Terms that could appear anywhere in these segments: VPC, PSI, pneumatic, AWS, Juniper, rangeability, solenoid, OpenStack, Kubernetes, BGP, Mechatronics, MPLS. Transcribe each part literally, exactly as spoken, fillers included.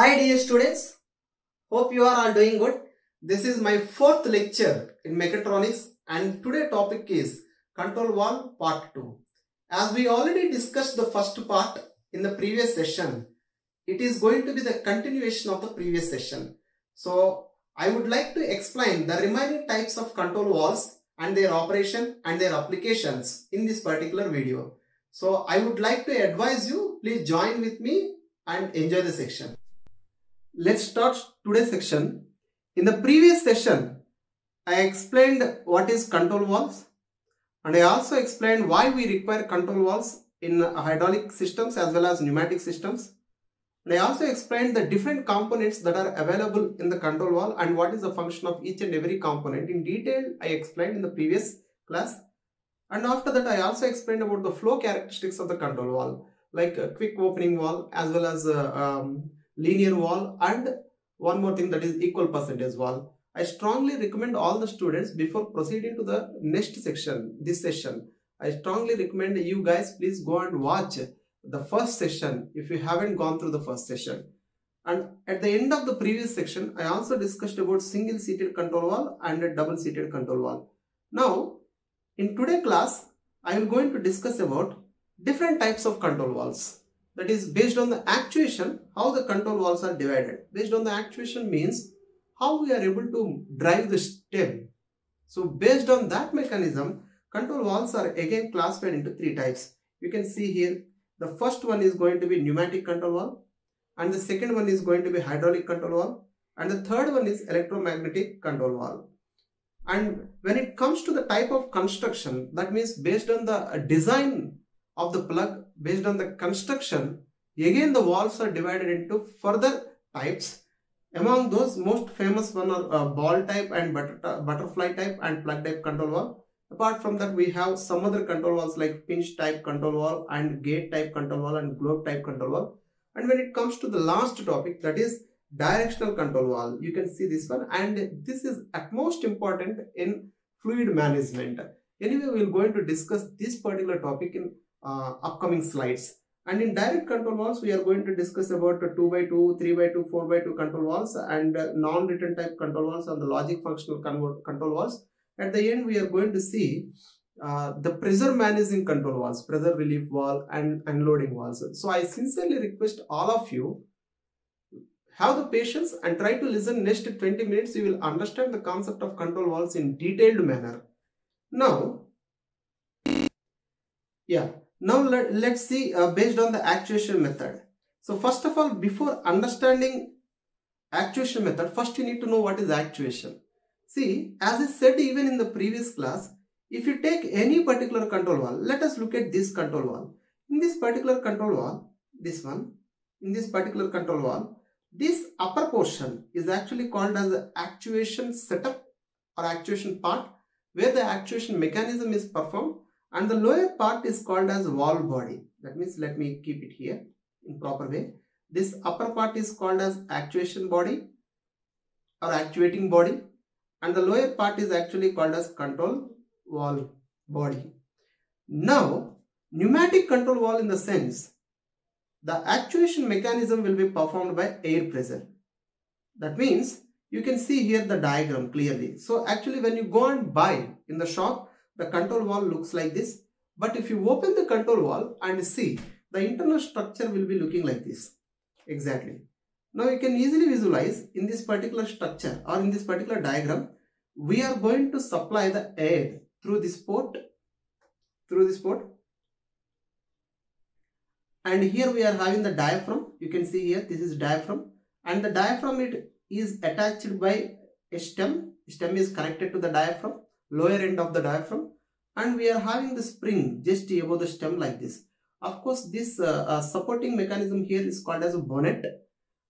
Hi dear students, hope you are all doing good. This is my fourth lecture in mechatronics and today topic is control valve part two. As we already discussed the first part in the previous session, it is going to be the continuation of the previous session. So I would like to explain the remaining types of control valves and their operation and their applications in this particular video. So I would like to advise you, please join with me and enjoy the section. Let's start today's section. In the previous session, I explained what is control valves and I also explained why we require control valves in hydraulic systems as well as pneumatic systems. And I also explained the different components that are available in the control valve and what is the function of each and every component. In detail, I explained in the previous class. And after that, I also explained about the flow characteristics of the control valve, like a quick opening valve as well as a um, linear valve, and one more thing, that is equal percentage valve. I strongly recommend all the students, before proceeding to the next section, this session, I strongly recommend you guys please go and watch the first session if you haven't gone through the first session. And at the end of the previous section, I also discussed about single seated control valve and a double seated control valve. Now in today's class, I am going to discuss about different types of control valves, that is based on the actuation how the control valves are divided. Based on the actuation means how we are able to drive the stem. So based on that mechanism, control valves are again classified into three types. You can see here. The first one is going to be pneumatic control valve, and the second one is going to be hydraulic control valve, and the third one is electromagnetic control valve. And when it comes to the type of construction, that means based on the design of the plug, based on the construction, again the valves are divided into further types. Among those, most famous one are uh, ball type and butter butterfly type and plug type control valve. Apart from that, we have some other control valves like pinch type control valve and gate type control valve and globe type control valve. And when it comes to the last topic, that is directional control valve, you can see this one, and this is at most important in fluid management. Anyway, we will going to discuss this particular topic in uh, upcoming slides. And in direct control valves, we are going to discuss about two by two, three by two, four by two control valves and non-return type control valves and the logic functional control valves. At the end, we are going to see uh, the pressure managing control valves, pressure relief valve and unloading valves. So I sincerely request all of you, have the patience and try to listen next twenty minutes. You will understand the concept of control valves in detailed manner. Now, yeah, now let, let's see uh, based on the actuation method. So first of all, before understanding actuation method, first you need to know what is actuation. See, as I said even in the previous class, if you take any particular control valve, let us look at this control valve. In this particular control valve, this one, in this particular control valve, this upper portion is actually called as the actuation setup or actuation part, where the actuation mechanism is performed, and the lower part is called as valve body. That means, let me keep it here in proper way. This upper part is called as actuation body or actuating body. And the lower part is actually called as control valve body. Now, pneumatic control valve in the sense, the actuation mechanism will be performed by air pressure. That means, you can see here the diagram clearly. So actually when you go and buy in the shop, the control valve looks like this. But if you open the control valve and see, the internal structure will be looking like this. Exactly. Now you can easily visualize in this particular structure or in this particular diagram, we are going to supply the air through this port, through this port. And here we are having the diaphragm. You can see here, this is diaphragm, and the diaphragm it is attached by a stem. Stem is connected to the diaphragm, lower end of the diaphragm. And we are having the spring just above the stem like this. Of course, this uh, uh, supporting mechanism here is called as a bonnet.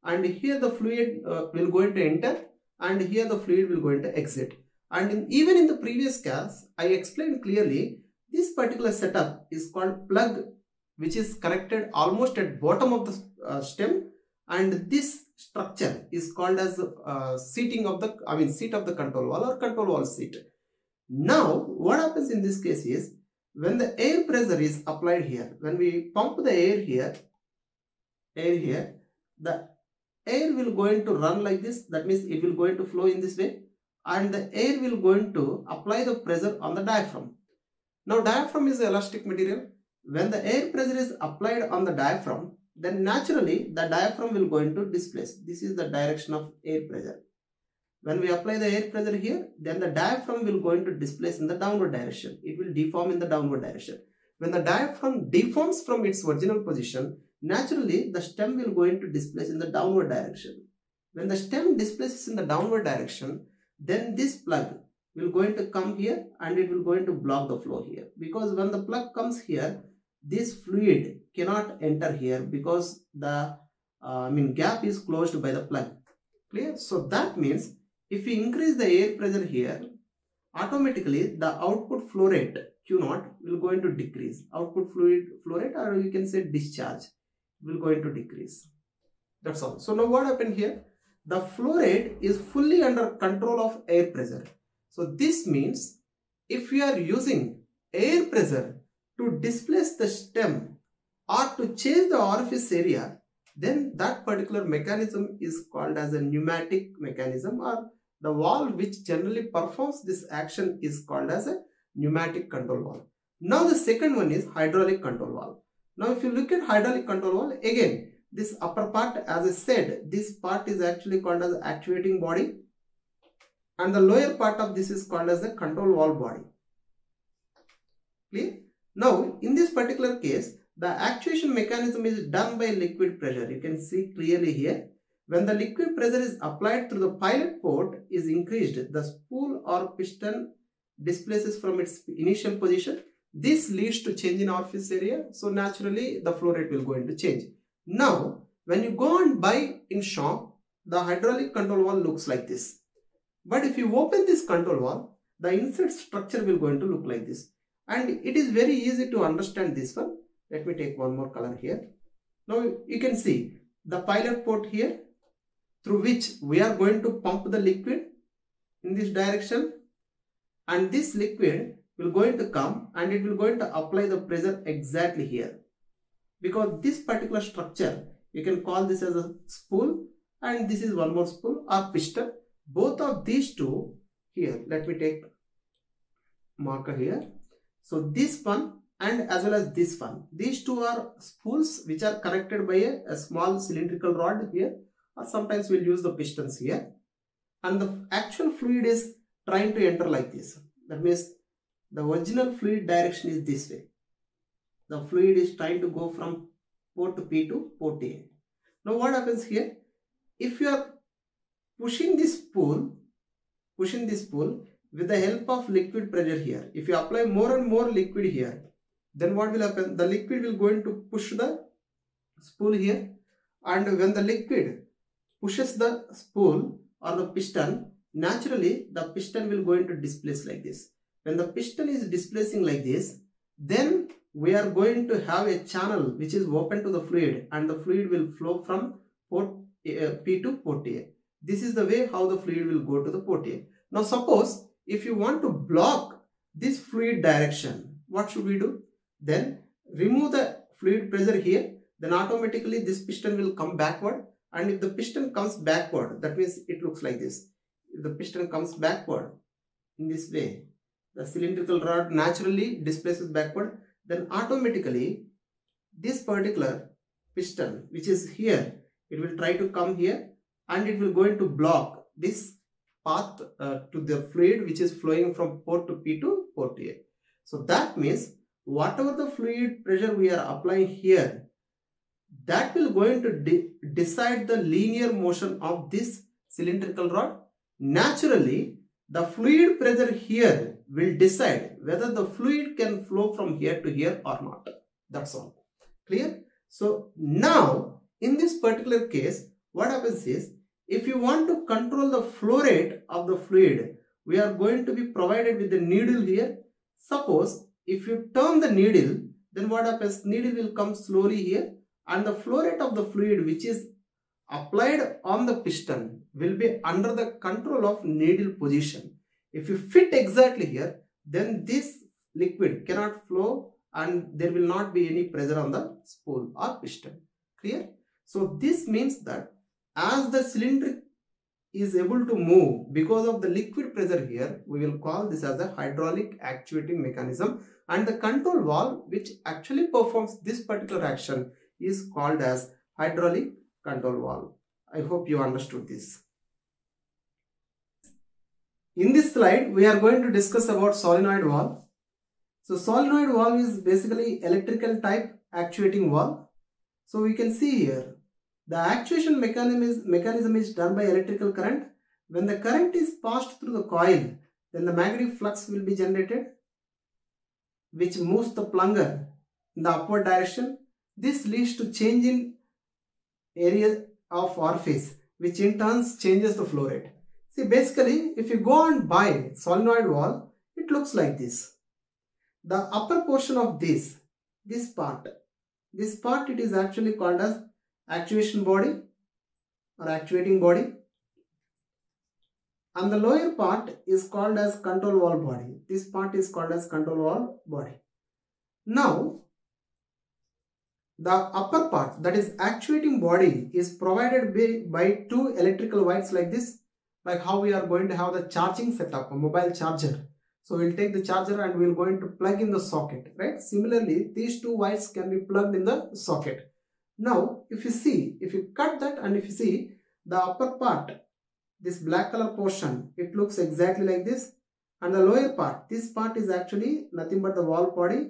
And here the fluid uh, will going to enter, and here the fluid will going to exit. And in, even in the previous class, I explained clearly, this particular setup is called plug, which is connected almost at bottom of the uh, stem, and this structure is called as uh, seating of the, I mean seat of the control valve or control valve seat. Now what happens in this case is, when the air pressure is applied here, when we pump the air here, air here, the air will going to run like this, that means it will going to flow in this way, and the air will going to apply the pressure on the diaphragm. Now diaphragm is an elastic material. When the air pressure is applied on the diaphragm, then naturally the diaphragm will going to displace. This is the direction of air pressure. When we apply the air pressure here, then the diaphragm will going to displace in the downward direction. It will deform in the downward direction. When the diaphragm deforms from its original position, naturally the stem will going to displace in the downward direction. When the stem displaces in the downward direction, then this plug will going to come here and it will going to block the flow here, because when the plug comes here, this fluid cannot enter here because the uh, I mean gap is closed by the plug. Clear? So that means if we increase the air pressure here, automatically the output flow rate Q zero will going to decrease. Output fluid flow rate, or you can say discharge, will going to decrease. That's all. So now what happened here? The flow rate is fully under control of air pressure. So this means if we are using air pressure to displace the stem or to change the orifice area, then that particular mechanism is called as a pneumatic mechanism, or the valve which generally performs this action is called as a pneumatic control valve. Now the second one is hydraulic control valve. Now if you look at hydraulic control valve, again this upper part, as I said, this part is actually called as actuating body, and the lower part of this is called as the control valve body. Clear? Now in this particular case, the actuation mechanism is done by liquid pressure. You can see clearly here. When the liquid pressure is applied through the pilot port is increased, the spool or piston displaces from its initial position. This leads to change in orifice area, so naturally the flow rate will go into change. Now when you go and buy in shop, the hydraulic control valve looks like this. But if you open this control valve, the inside structure will going to look like this, and it is very easy to understand this one. Let me take one more color here. Now you can see the pilot port here, through which we are going to pump the liquid in this direction, and this liquid will going to come and it will going to apply the pressure exactly here, because this particular structure, you can call this as a spool, and this is one more spool or piston. Both of these two here, let me take marker here. So this one and as well as this one, these two are spools which are connected by a, a small cylindrical rod here, or sometimes we'll use the pistons here, and the actual fluid is trying to enter like this. That means the original fluid direction is this way. The fluid is trying to go from port P to port A. Now what happens here? If you are pushing this spool, pushing this spool with the help of liquid pressure here, if you apply more and more liquid here, then what will happen? The liquid will going to push the spool here, and when the liquid pushes the spool or the piston, naturally the piston will going to displace like this. When the piston is displacing like this, then we are going to have a channel which is open to the fluid, and the fluid will flow from port P to port A. This is the way how the fluid will go to the port A. Now suppose if you want to block this fluid direction, what should we do? Then remove the fluid pressure here, then automatically this piston will come backward, and if the piston comes backward, that means it looks like this. If the piston comes backward in this way, the cylindrical rod naturally displaces backward, then automatically this particular piston which is here, it will try to come here, and it will going to block this path uh, to the fluid which is flowing from port to P to port A. So that means whatever the fluid pressure we are applying here, that will going to de decide the linear motion of this cylindrical rod. Naturally, the fluid pressure here will decide whether the fluid can flow from here to here or not. That's all. Clear? So now in this particular case, what happens is, if you want to control the flow rate of the fluid, we are going to be provided with a needle here. Suppose if you turn the needle, then what happens? Needle will come slowly here, and the flow rate of the fluid which is applied on the piston will be under the control of needle position. If you fit exactly here, then this liquid cannot flow, and there will not be any pressure on the spool or piston. Clear? So this means that As the cylinder is able to move because of the liquid pressure here, we will call this as a hydraulic actuating mechanism, and the control valve which actually performs this particular action is called as hydraulic control valve. I hope you understood this. In this slide, we are going to discuss about solenoid valve. So solenoid valve is basically electrical type actuating valve. So we can see here, the actuation mechanism is, mechanism is done by electrical current. When the current is passed through the coil, then the magnetic flux will be generated, which moves the plunger in the upward direction. This leads to change in area of orifice, which in turn changes the flow rate. See, basically, if you go and buy solenoid valve, it looks like this. The upper portion of this, this part, this part it is actually called as actuation body or actuating body, and the lower part is called as control valve body. This part is called as control valve body. Now, the upper part, that is actuating body, is provided by, by two electrical wires like this, like how we are going to have the charging setup, a mobile charger. So we'll take the charger and we're going to plug in the socket, right? Similarly, these two wires can be plugged in the socket. Now, if you see, if you cut that and if you see the upper part, this black color portion, it looks exactly like this. And the lower part, this part is actually nothing but the valve body.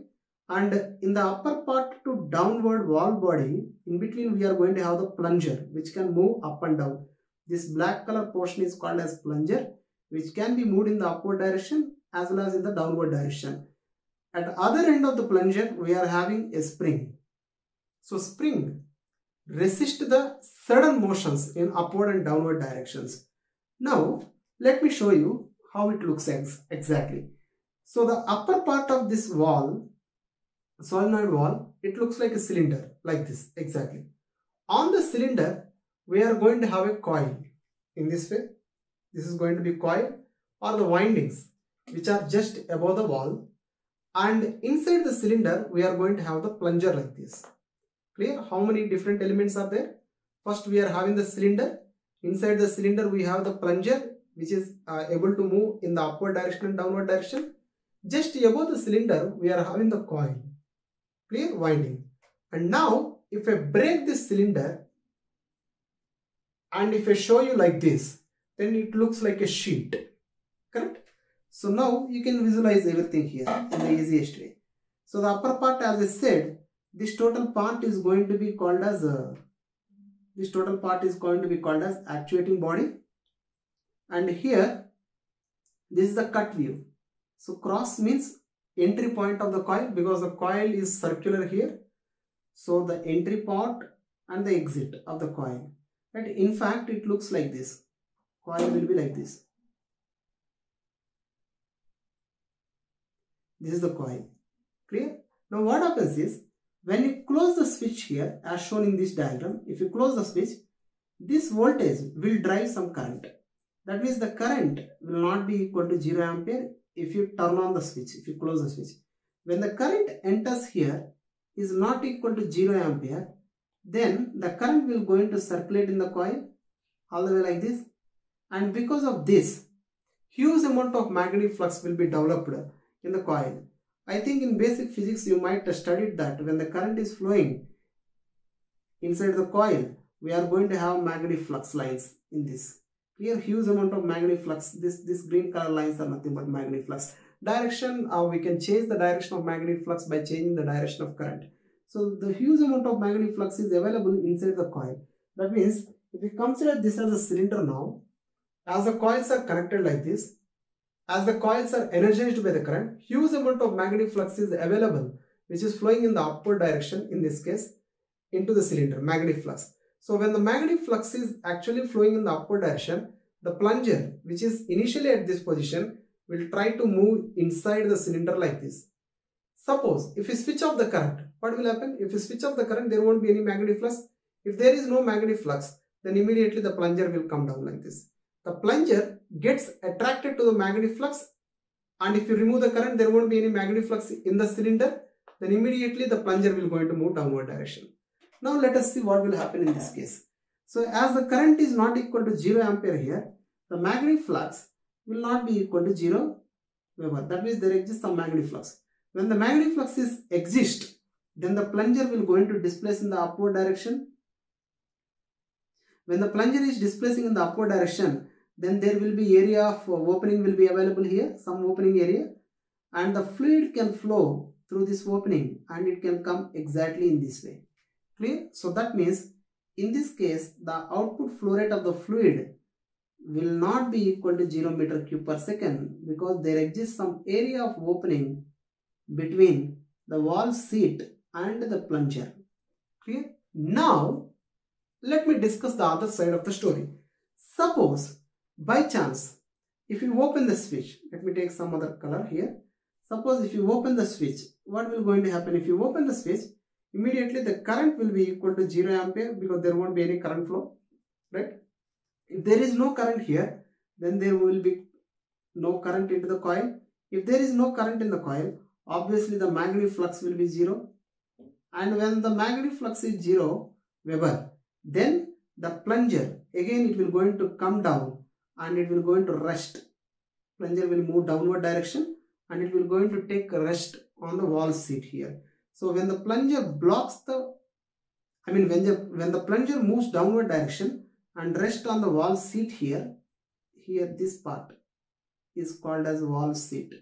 And in the upper part to downward valve body, in between we are going to have the plunger, which can move up and down. This black color portion is called as plunger, which can be moved in the upward direction as well as in the downward direction. At the other end of the plunger, we are having a spring. So spring resists the sudden motions in upward and downward directions. Now, let me show you how it looks ex exactly. So the upper part of this valve, solenoid valve, it looks like a cylinder, like this, exactly. On the cylinder, we are going to have a coil in this way. This is going to be coil or the windings, which are just above the valve, and inside the cylinder we are going to have the plunger like this. Clear? How many different elements are there? First we are having the cylinder. Inside the cylinder we have the plunger, which is uh, able to move in the upward direction and downward direction. Just above the cylinder we are having the coil. Clear? Winding. And now if I break this cylinder and if I show you like this, then it looks like a sheet. Correct? So now you can visualize everything here in the easiest way. So the upper part, as I said, this total part is going to be called as a, this total part is going to be called as actuating body. And here, this is the cut view. So cross means entry point of the coil, because the coil is circular here. So the entry part and the exit of the coil. But in fact, it looks like this. Coil will be like this. This is the coil. Clear? Now what happens is, when you close the switch here, as shown in this diagram, if you close the switch, this voltage will drive some current. That means the current will not be equal to zero ampere if you turn on the switch, if you close the switch. When the current enters here is not equal to zero ampere, then the current will go into circulate in the coil all the way like this. And because of this, huge amount of magnetic flux will be developed in the coil. I think in basic physics you might have studied that when the current is flowing inside the coil, we are going to have magnetic flux lines in this. Here, huge amount of magnetic flux. This, this green color lines are nothing but magnetic flux. Direction, uh, we can change the direction of magnetic flux by changing the direction of current. So the huge amount of magnetic flux is available inside the coil. That means if we consider this as a cylinder now, as the coils are connected like this, as the coils are energized by the current, huge amount of magnetic flux is available, which is flowing in the upward direction, in this case, into the cylinder, magnetic flux. So when the magnetic flux is actually flowing in the upward direction, the plunger, which is initially at this position, will try to move inside the cylinder like this. Suppose, if you switch off the current, what will happen? If you switch off the current, there won't be any magnetic flux. If there is no magnetic flux, then immediately the plunger will come down like this. The plunger gets attracted to the magnetic flux, and if you remove the current, there won't be any magnetic flux in the cylinder, then immediately the plunger will go into move downward direction. Now let us see what will happen in this case. So as the current is not equal to zero ampere here, the magnetic flux will not be equal to zero Weber. That means there exists some magnetic flux. When the magnetic flux is exist, then the plunger will going to displace in the upward direction. When the plunger is displacing in the upward direction, then there will be area of opening will be available here, some opening area, and the fluid can flow through this opening and it can come exactly in this way. Clear? So that means in this case the output flow rate of the fluid will not be equal to zero meter cube per second, because there exists some area of opening between the valve seat and the plunger. Clear? Now let me discuss the other side of the story. Suppose by chance if you open the switch, let me take some other color here. Suppose if you open the switch, what will going to happen? If you open the switch, immediately the current will be equal to zero ampere, because there won't be any current flow, right? If there is no current here, then there will be no current into the coil. If there is no current in the coil, obviously the magnetic flux will be zero. And when the magnetic flux is zero Weber, then the plunger, again it will going to come down and it will going to rest. Plunger will move downward direction and it will going to take rest on the valve seat here. So when the plunger blocks the, I mean when the, when the plunger moves downward direction and rest on the valve seat here, here this part is called as valve seat.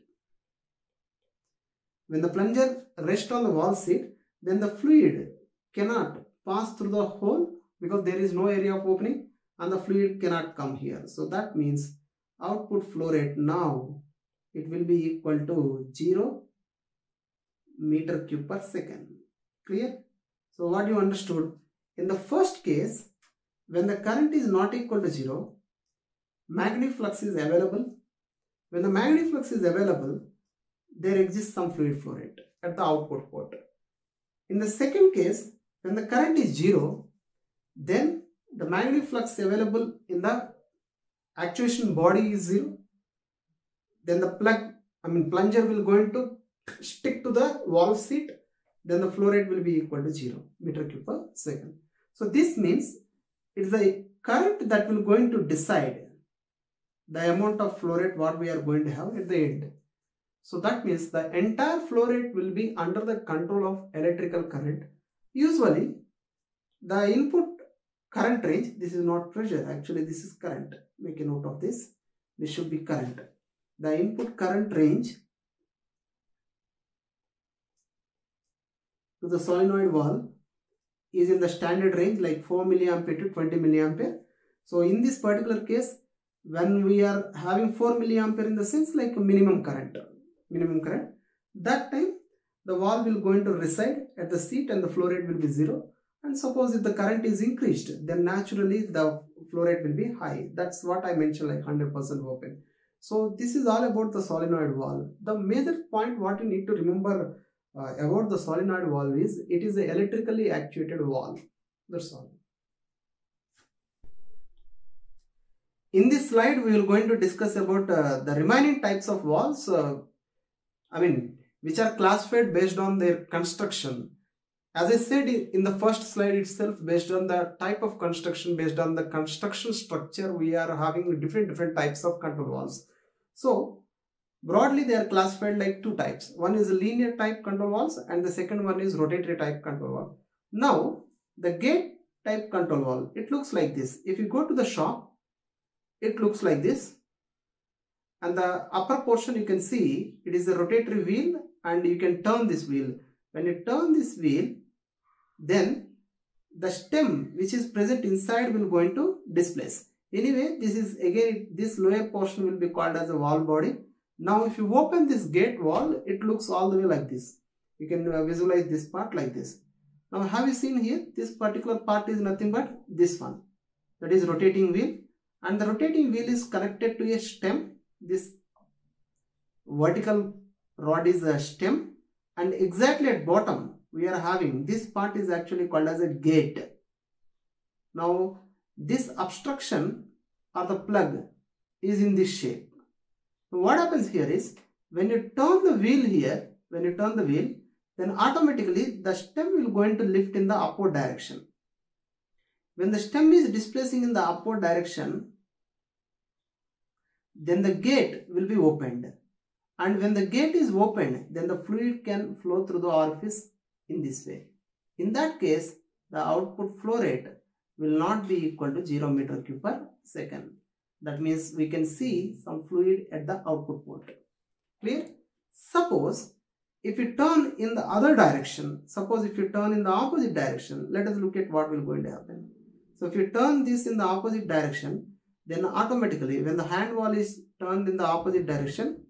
When the plunger rests on the valve seat, then the fluid cannot pass through the hole, because there is no area of opening and the fluid cannot come here. So that means output flow rate now it will be equal to zero meter cube per second. Clear? So what you understood? In the first case, when the current is not equal to zero, magnetic flux is available. When the magnetic flux is available, there exists some fluid flow rate at the output port. In the second case, when the current is zero, then the magnetic flux available in the actuation body is zero. Then the plug, I mean plunger will going to stick to the valve seat, then the flow rate will be equal to zero meter cube per second. So this means it is the current that will going to decide the amount of flow rate what we are going to have at the end. So that means the entire flow rate will be under the control of electrical current. Usually the input current range, this is not pressure, actually this is current. Make a note of this, this should be current. The input current range to the solenoid valve is in the standard range like four milliampere to twenty milliampere. So in this particular case, when we are having four milliampere in the sense like a minimum current, minimum current, that time the valve will going to reside at the seat and the flow rate will be zero. And suppose if the current is increased, then naturally the flow rate will be high. That's what I mentioned like one hundred percent open. So this is all about the solenoid valve. The major point what you need to remember Uh, about the solenoid valve is it is an electrically actuated valve. That's all. In this slide we will going to discuss about uh, the remaining types of valves, uh, I mean which are classified based on their construction. As I said in the first slide itself, based on the type of construction, based on the construction structure, we are having different different types of control valves. So broadly they are classified like two types. One is linear type control valves and the second one is rotatory type control valve. Now the gate type control valve, it looks like this. If you go to the shop, it looks like this, and the upper portion you can see it is a rotatory wheel and you can turn this wheel. When you turn this wheel, then the stem which is present inside will going to displace. Anyway, this is again, this lower portion will be called as a valve body. Now if you open this gate valve, it looks all the way like this. You can uh, visualize this part like this. Now have you seen here, this particular part is nothing but this one. That is rotating wheel, and the rotating wheel is connected to a stem. This vertical rod is a stem, and exactly at bottom we are having this part is actually called as a gate. Now this obstruction or the plug is in this shape. What happens here is, when you turn the wheel here, when you turn the wheel, then automatically the stem will going to lift in the upward direction. When the stem is displacing in the upward direction, then the gate will be opened. And when the gate is opened, then the fluid can flow through the orifice in this way. In that case, the output flow rate will not be equal to zero meter cube per second. That means we can see some fluid at the output port. Clear? Suppose if you turn in the other direction, suppose if you turn in the opposite direction, let us look at what will going to happen. So if you turn this in the opposite direction, then automatically when the hand wall is turned in the opposite direction,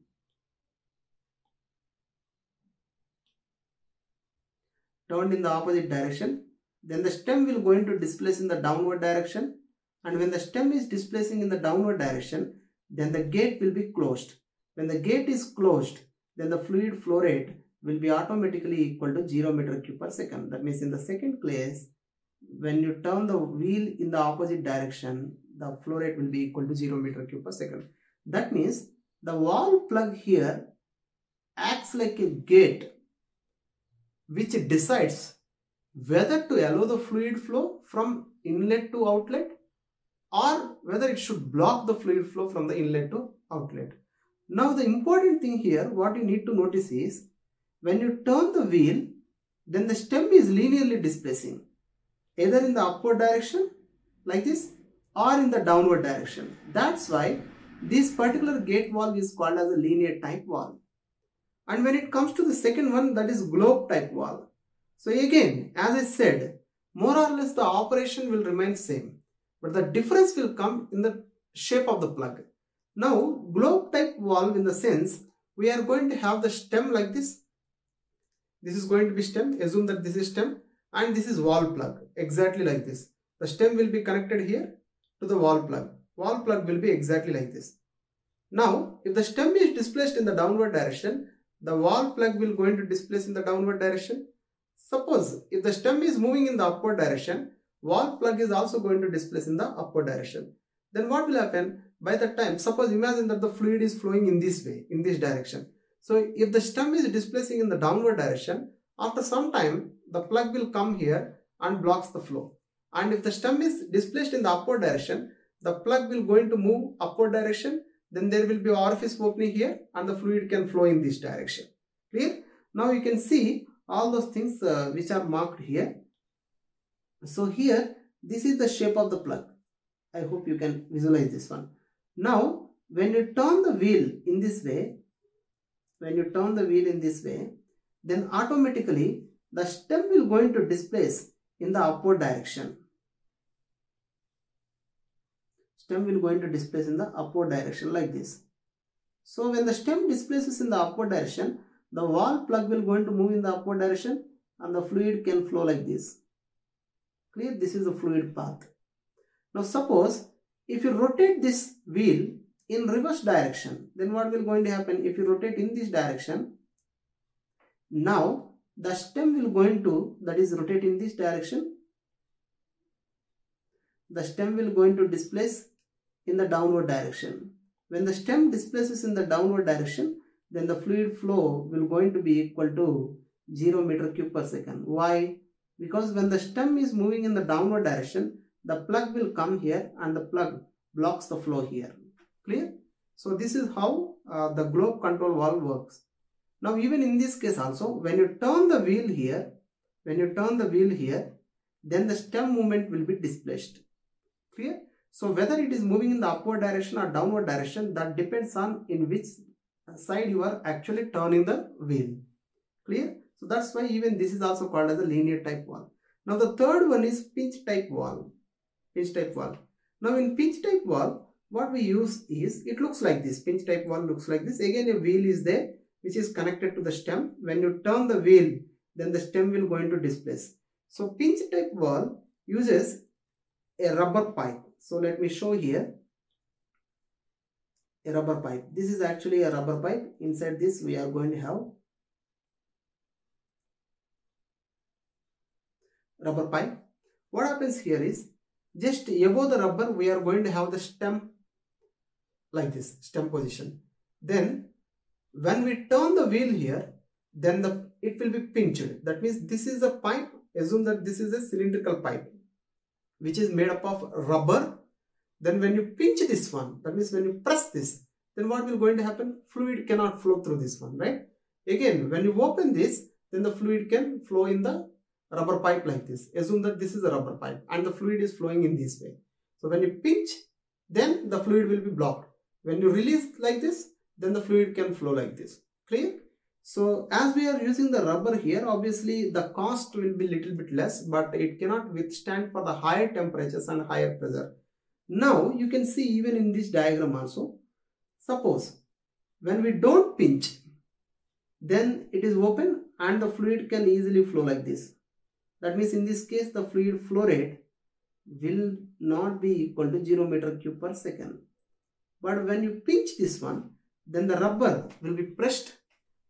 turned in the opposite direction, then the stem will going to displace in the downward direction, and when the stem is displacing in the downward direction, then the gate will be closed. When the gate is closed, then the fluid flow rate will be automatically equal to zero meter cube per second. That means in the second case, when you turn the wheel in the opposite direction, the flow rate will be equal to zero meter cube per second. That means the wall plug here acts like a gate which decides whether to allow the fluid flow from inlet to outlet or whether it should block the fluid flow from the inlet to outlet. Now the important thing here, what you need to notice is, when you turn the wheel, then the stem is linearly displacing, either in the upward direction like this or in the downward direction. That's why this particular gate valve is called as a linear type valve. And when it comes to the second one, that is globe type valve. So again, as I said, more or less the operation will remain same, but the difference will come in the shape of the plug. Now, globe type valve, in the sense, we are going to have the stem like this. This is going to be stem, assume that this is stem, and this is wall plug, exactly like this. The stem will be connected here to the wall plug. Wall plug will be exactly like this. Now, if the stem is displaced in the downward direction, the wall plug will going to displace in the downward direction. Suppose if the stem is moving in the upward direction, wall plug is also going to displace in the upward direction. Then what will happen? By the time, suppose imagine that the fluid is flowing in this way, in this direction. So if the stem is displacing in the downward direction, after some time the plug will come here and blocks the flow. And if the stem is displaced in the upward direction, the plug will going to move upward direction. Then there will be orifice opening here and the fluid can flow in this direction. Clear? Now you can see all those things uh, which are marked here. So here, this is the shape of the plug. I hope you can visualize this one. Now, when you turn the wheel in this way, when you turn the wheel in this way, then automatically the stem will going to displace in the upward direction. Stem will going to displace in the upward direction like this. So when the stem displaces in the upward direction, the wall plug will going to move in the upward direction and the fluid can flow like this. Clear? This is the fluid path. Now suppose if you rotate this wheel in reverse direction, then what will going to happen? If you rotate in this direction, now the stem will going to, that is, rotate in this direction. The stem will going to displace in the downward direction. When the stem displaces in the downward direction, then the fluid flow will going to be equal to zero meter cube per second. Why? Because when the stem is moving in the downward direction, the plug will come here and the plug blocks the flow here. Clear? So this is how uh, the globe control valve works. Now even in this case also, when you turn the wheel here, when you turn the wheel here, then the stem movement will be displaced. Clear? So whether it is moving in the upward direction or downward direction, that depends on in which side you are actually turning the wheel. Clear? So that's why even this is also called as a linear type valve. Now the third one is pinch type valve. Pinch type valve. Now in pinch type valve, what we use is, it looks like this. Pinch type valve looks like this. Again, a wheel is there which is connected to the stem. When you turn the wheel, then the stem will go into displace. So pinch type valve uses a rubber pipe. So let me show here a rubber pipe. This is actually a rubber pipe. Inside this we are going to have rubber pipe. What happens here is, just above the rubber we are going to have the stem like this, stem position. Then when we turn the wheel here, then the it will be pinched. That means this is a pipe. Assume that this is a cylindrical pipe. which is made up of rubber. Then when you pinch this one, that means when you press this, then what will going to happen? Fluid cannot flow through this one, right? Again, when you open this, then the fluid can flow in the rubber pipe like this. Assume that this is a rubber pipe and the fluid is flowing in this way. So when you pinch, then the fluid will be blocked. When you release like this, then the fluid can flow like this. Clear? So as we are using the rubber here, obviously the cost will be little bit less, but it cannot withstand for the higher temperatures and higher pressure. Now you can see even in this diagram also, suppose when we don't pinch, then it is open and the fluid can easily flow like this. That means in this case the fluid flow rate will not be equal to zero meter cube per second. But when you pinch this one, then the rubber will be pressed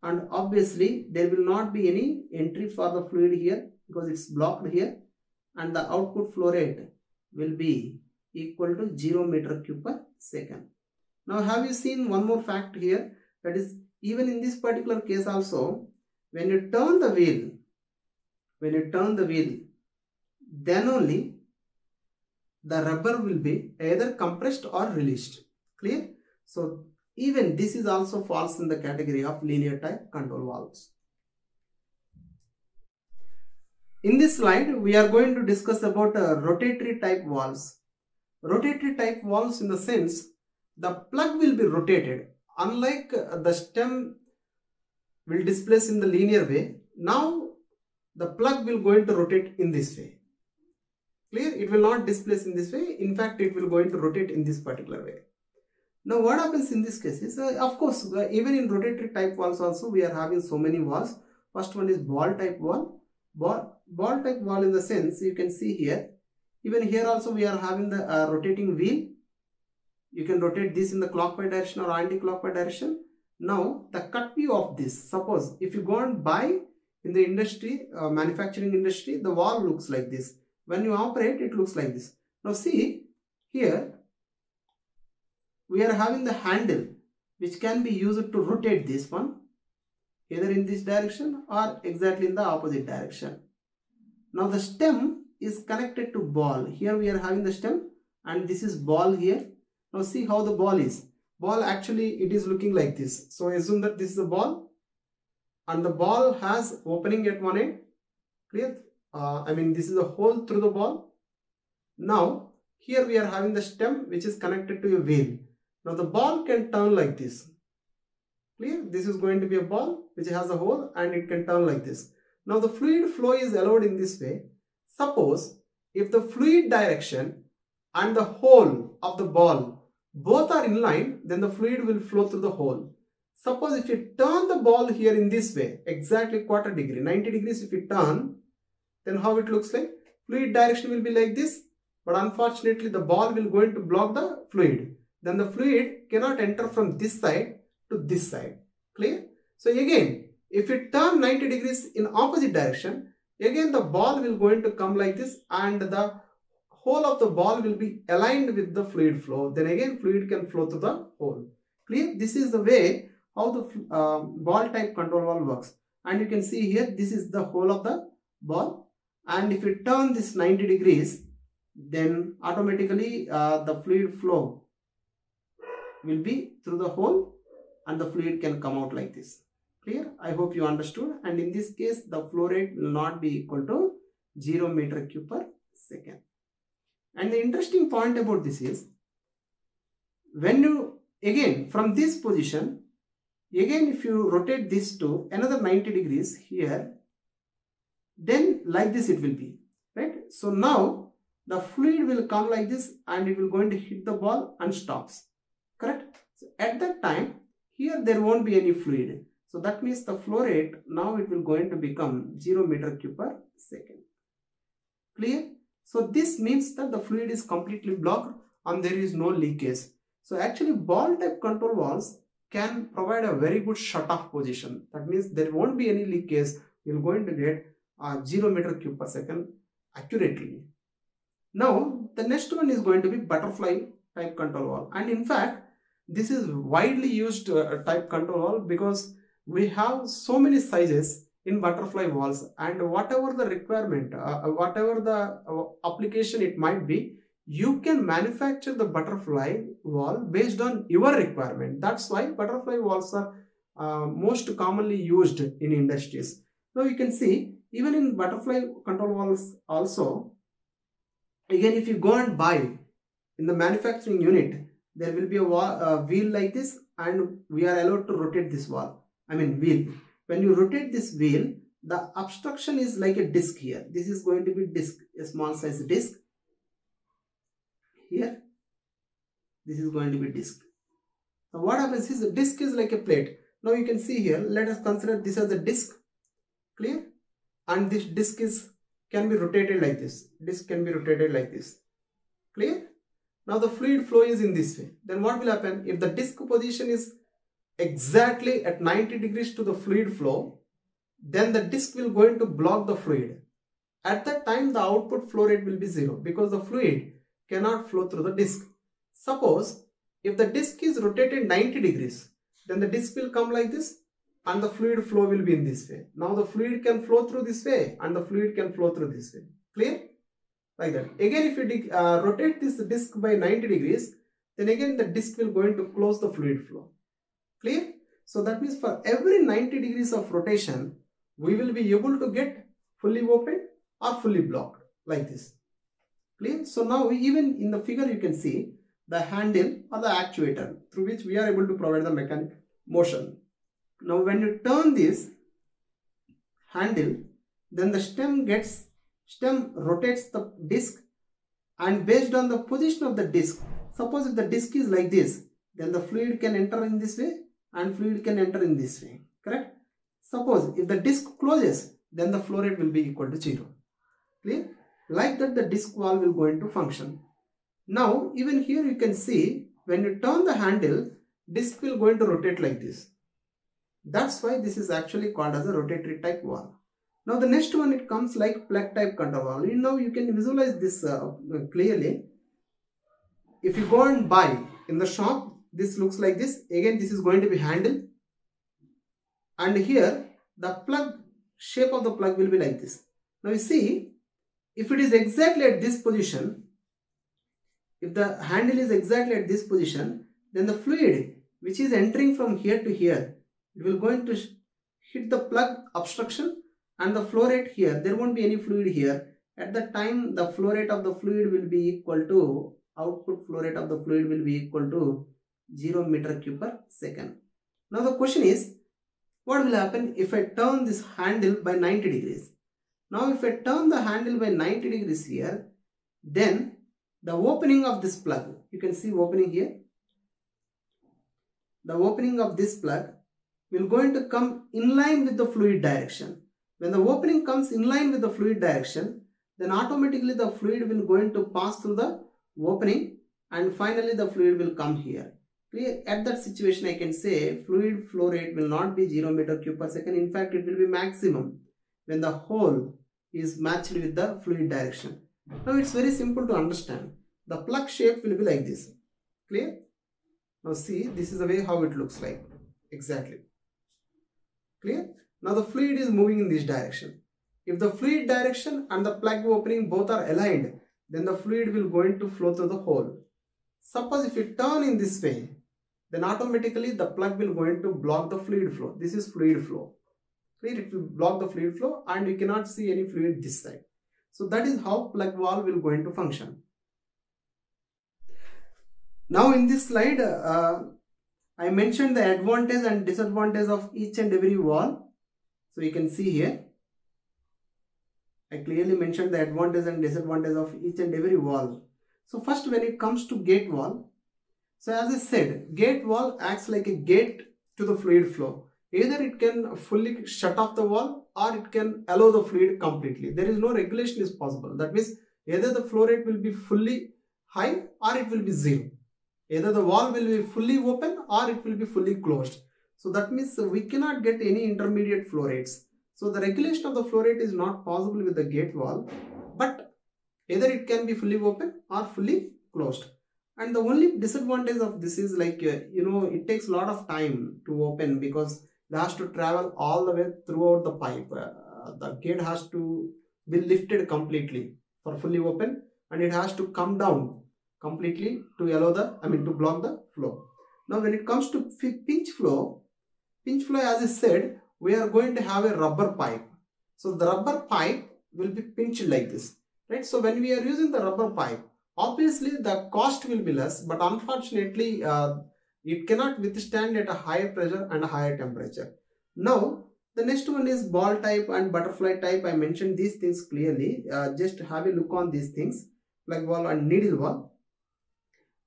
and obviously there will not be any entry for the fluid here because it's blocked here, and the output flow rate will be equal to zero meter cube per second. Now have you seen one more fact here? That is, even in this particular case also, when you turn the wheel, when you turn the wheel, then only the rubber will be either compressed or released. Clear? So even this is also falls in the category of linear type control valves. In this slide, we are going to discuss about uh, rotatory type valves. Rotatory type valves in the sense, the plug will be rotated. Unlike the stem will displace in the linear way, now the plug will going to rotate in this way. Clear? It will not displace in this way. In fact, it will going to rotate in this particular way. Now what happens in this case is, uh, of course, uh, even in rotatory type valves also, we are having so many valves. First one is ball type valve. Ball, ball type valve in the sense, you can see here, even here also we are having the uh, rotating wheel. You can rotate this in the clockwise direction or anti-clockwise direction. Now the cut view of this, suppose if you go and buy in the industry, uh, manufacturing industry, the valve looks like this. When you operate, it looks like this. Now see, here we are having the handle which can be used to rotate this one either in this direction or exactly in the opposite direction. Now the stem is connected to ball. Here we are having the stem and this is ball here. Now see how the ball is. Ball actually it is looking like this. So assume that this is a ball and the ball has opening at one end. Clear? Uh, I mean this is a hole through the ball. Now here we are having the stem which is connected to a wheel. Now the ball can turn like this. Clear? This is going to be a ball which has a hole and it can turn like this. Now the fluid flow is allowed in this way. Suppose if the fluid direction and the hole of the ball both are in line, then the fluid will flow through the hole. Suppose if you turn the ball here in this way, exactly quarter degree, ninety degrees if you turn, then how it looks like? Fluid direction will be like this, but unfortunately the ball will going to block the fluid. Then the fluid cannot enter from this side to this side. Clear? So again, if you turn ninety degrees in opposite direction, again the ball will going to come like this and the hole of the ball will be aligned with the fluid flow. Then again fluid can flow through the hole. Clear? This is the way how the uh, ball type control valve works. And you can see here, this is the hole of the ball. And if you turn this ninety degrees, then automatically uh, the fluid flow will be through the hole and the fluid can come out like this. Clear? I hope you understood. And in this case, the flow rate will not be equal to zero meter cube per second. And the interesting point about this is, when you, again, from this position, again if you rotate this to another ninety degrees here, then like this it will be, right? So now the fluid will come like this and it will going to hit the ball and stops, correct? So at that time, here there won't be any fluid. So that means the flow rate, now it will going to become zero meter cube per second. Clear? So this means that the fluid is completely blocked and there is no leakage. So actually ball type control valves can provide a very good shut-off position. That means there won't be any leakage. You're going to get uh, zero meter cube per second accurately. Now the next one is going to be butterfly type control valve. And in fact, this is widely used uh, type control valve because we have so many sizes. in butterfly valves, and whatever the requirement, uh, whatever the uh, application it might be, you can manufacture the butterfly valve based on your requirement. That's why butterfly valves are uh, most commonly used in industries. Now you can see even in butterfly control valves also, again if you go and buy in the manufacturing unit, there will be a uh, wheel like this, and we are allowed to rotate this valve, I mean wheel. When you rotate this wheel, the obstruction is like a disc here. This is going to be disc, a small size disc. Here, this is going to be disc. Now what happens is the disc is like a plate. Now you can see here, let us consider this as a disc, clear? And this disc is, can be rotated like this. Disc can be rotated like this, clear? Now the fluid flow is in this way. Then what will happen? If the disc position is exactly at ninety degrees to the fluid flow, then the disc will going to block the fluid. At that time the output flow rate will be zero, because the fluid cannot flow through the disc. Suppose if the disc is rotated ninety degrees, then the disc will come like this and the fluid flow will be in this way. Now the fluid can flow through this way and the fluid can flow through this way, clear? Like that. Again if you uh, rotate this disc by ninety degrees, then again the disc will going to close the fluid flow. Clear? So that means for every ninety degrees of rotation, we will be able to get fully open or fully blocked like this. Clear? So now even in the figure you can see the handle or the actuator through which we are able to provide the mechanical motion. Now when you turn this handle, then the stem gets, stem rotates the disc, and based on the position of the disc, suppose if the disc is like this, then the fluid can enter in this way and fluid can enter in this way, correct? Suppose if the disc closes, then the flow rate will be equal to zero, clear? Like that the disc valve will go into function. Now even here you can see when you turn the handle, disc will go into rotate like this. That's why this is actually called as a rotatory type valve. Now the next one, it comes like plug type control valve. You know, you can visualize this uh, clearly. If you go and buy in the shop, this looks like this. Again this is going to be handle, and here the plug, shape of the plug will be like this. Now you see, if it is exactly at this position, if the handle is exactly at this position, then the fluid which is entering from here to here, it will going to hit the plug obstruction and the flow rate here, there won't be any fluid here. At that time the flow rate of the fluid will be equal to, output flow rate of the fluid will be equal to zero meter cube per second. Now the question is, what will happen if I turn this handle by ninety degrees? Now if I turn the handle by ninety degrees here, then the opening of this plug, you can see opening here, the opening of this plug will going to come in line with the fluid direction. When the opening comes in line with the fluid direction, then automatically the fluid will going to pass through the opening, and finally the fluid will come here. Clear? At that situation I can say fluid flow rate will not be zero meter cube per second. In fact it will be maximum when the hole is matched with the fluid direction. Now it's very simple to understand. The plug shape will be like this. Clear? Now see, this is the way how it looks like. Exactly. Clear? Now the fluid is moving in this direction. If the fluid direction and the plug opening both are aligned, then the fluid will going to flow through the hole. Suppose if you turn in this way, then automatically the plug will going to block the fluid flow. This is fluid flow. Clear? It will block the fluid flow and you cannot see any fluid this side. So that is how plug valve will going to function. Now in this slide, uh, I mentioned the advantage and disadvantage of each and every valve. So you can see here, I clearly mentioned the advantage and disadvantage of each and every valve. So first, when it comes to gate valve, so as I said, gate valve acts like a gate to the fluid flow. Either it can fully shut off the valve or it can allow the fluid completely. There is no regulation is possible. That means either the flow rate will be fully high or it will be zero. Either the valve will be fully open or it will be fully closed. So that means we cannot get any intermediate flow rates. So the regulation of the flow rate is not possible with the gate valve, but either it can be fully open or fully closed. And the only disadvantage of this is like, you know, it takes a lot of time to open because It has to travel all the way throughout the pipe. Uh, the gate has to be lifted completely for fully open, and it has to come down completely to allow the, I mean to block the flow. Now when it comes to pinch flow, pinch flow as I said, we are going to have a rubber pipe. So the rubber pipe will be pinched like this, right? So when we are using the rubber pipe, obviously the cost will be less, but unfortunately uh, it cannot withstand at a higher pressure and a higher temperature. Now the next one is ball type and butterfly type. I mentioned these things clearly. Uh, just have a look on these things, plug valve and needle valve.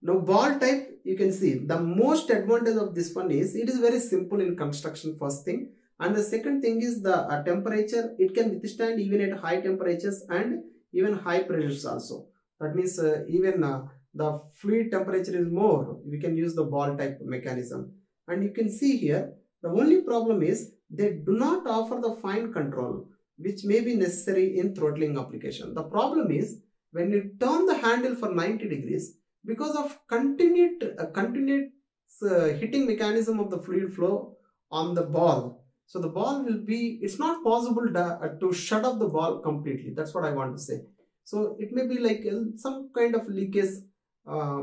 Now ball type, you can see the most advantage of this one is it is very simple in construction, first thing. And the second thing is the uh, temperature, it can withstand even at high temperatures and even high pressures also. That means uh, even uh, the fluid temperature is more, we can use the ball type mechanism. And you can see here, the only problem is they do not offer the fine control which may be necessary in throttling application. The problem is when you turn the handle for ninety degrees, because of continued, uh, continued uh, hitting mechanism of the fluid flow on the ball. So the ball will be, it's not possible to, uh, to shut off the ball completely. That's what I want to say. So it may be like some kind of leakage uh,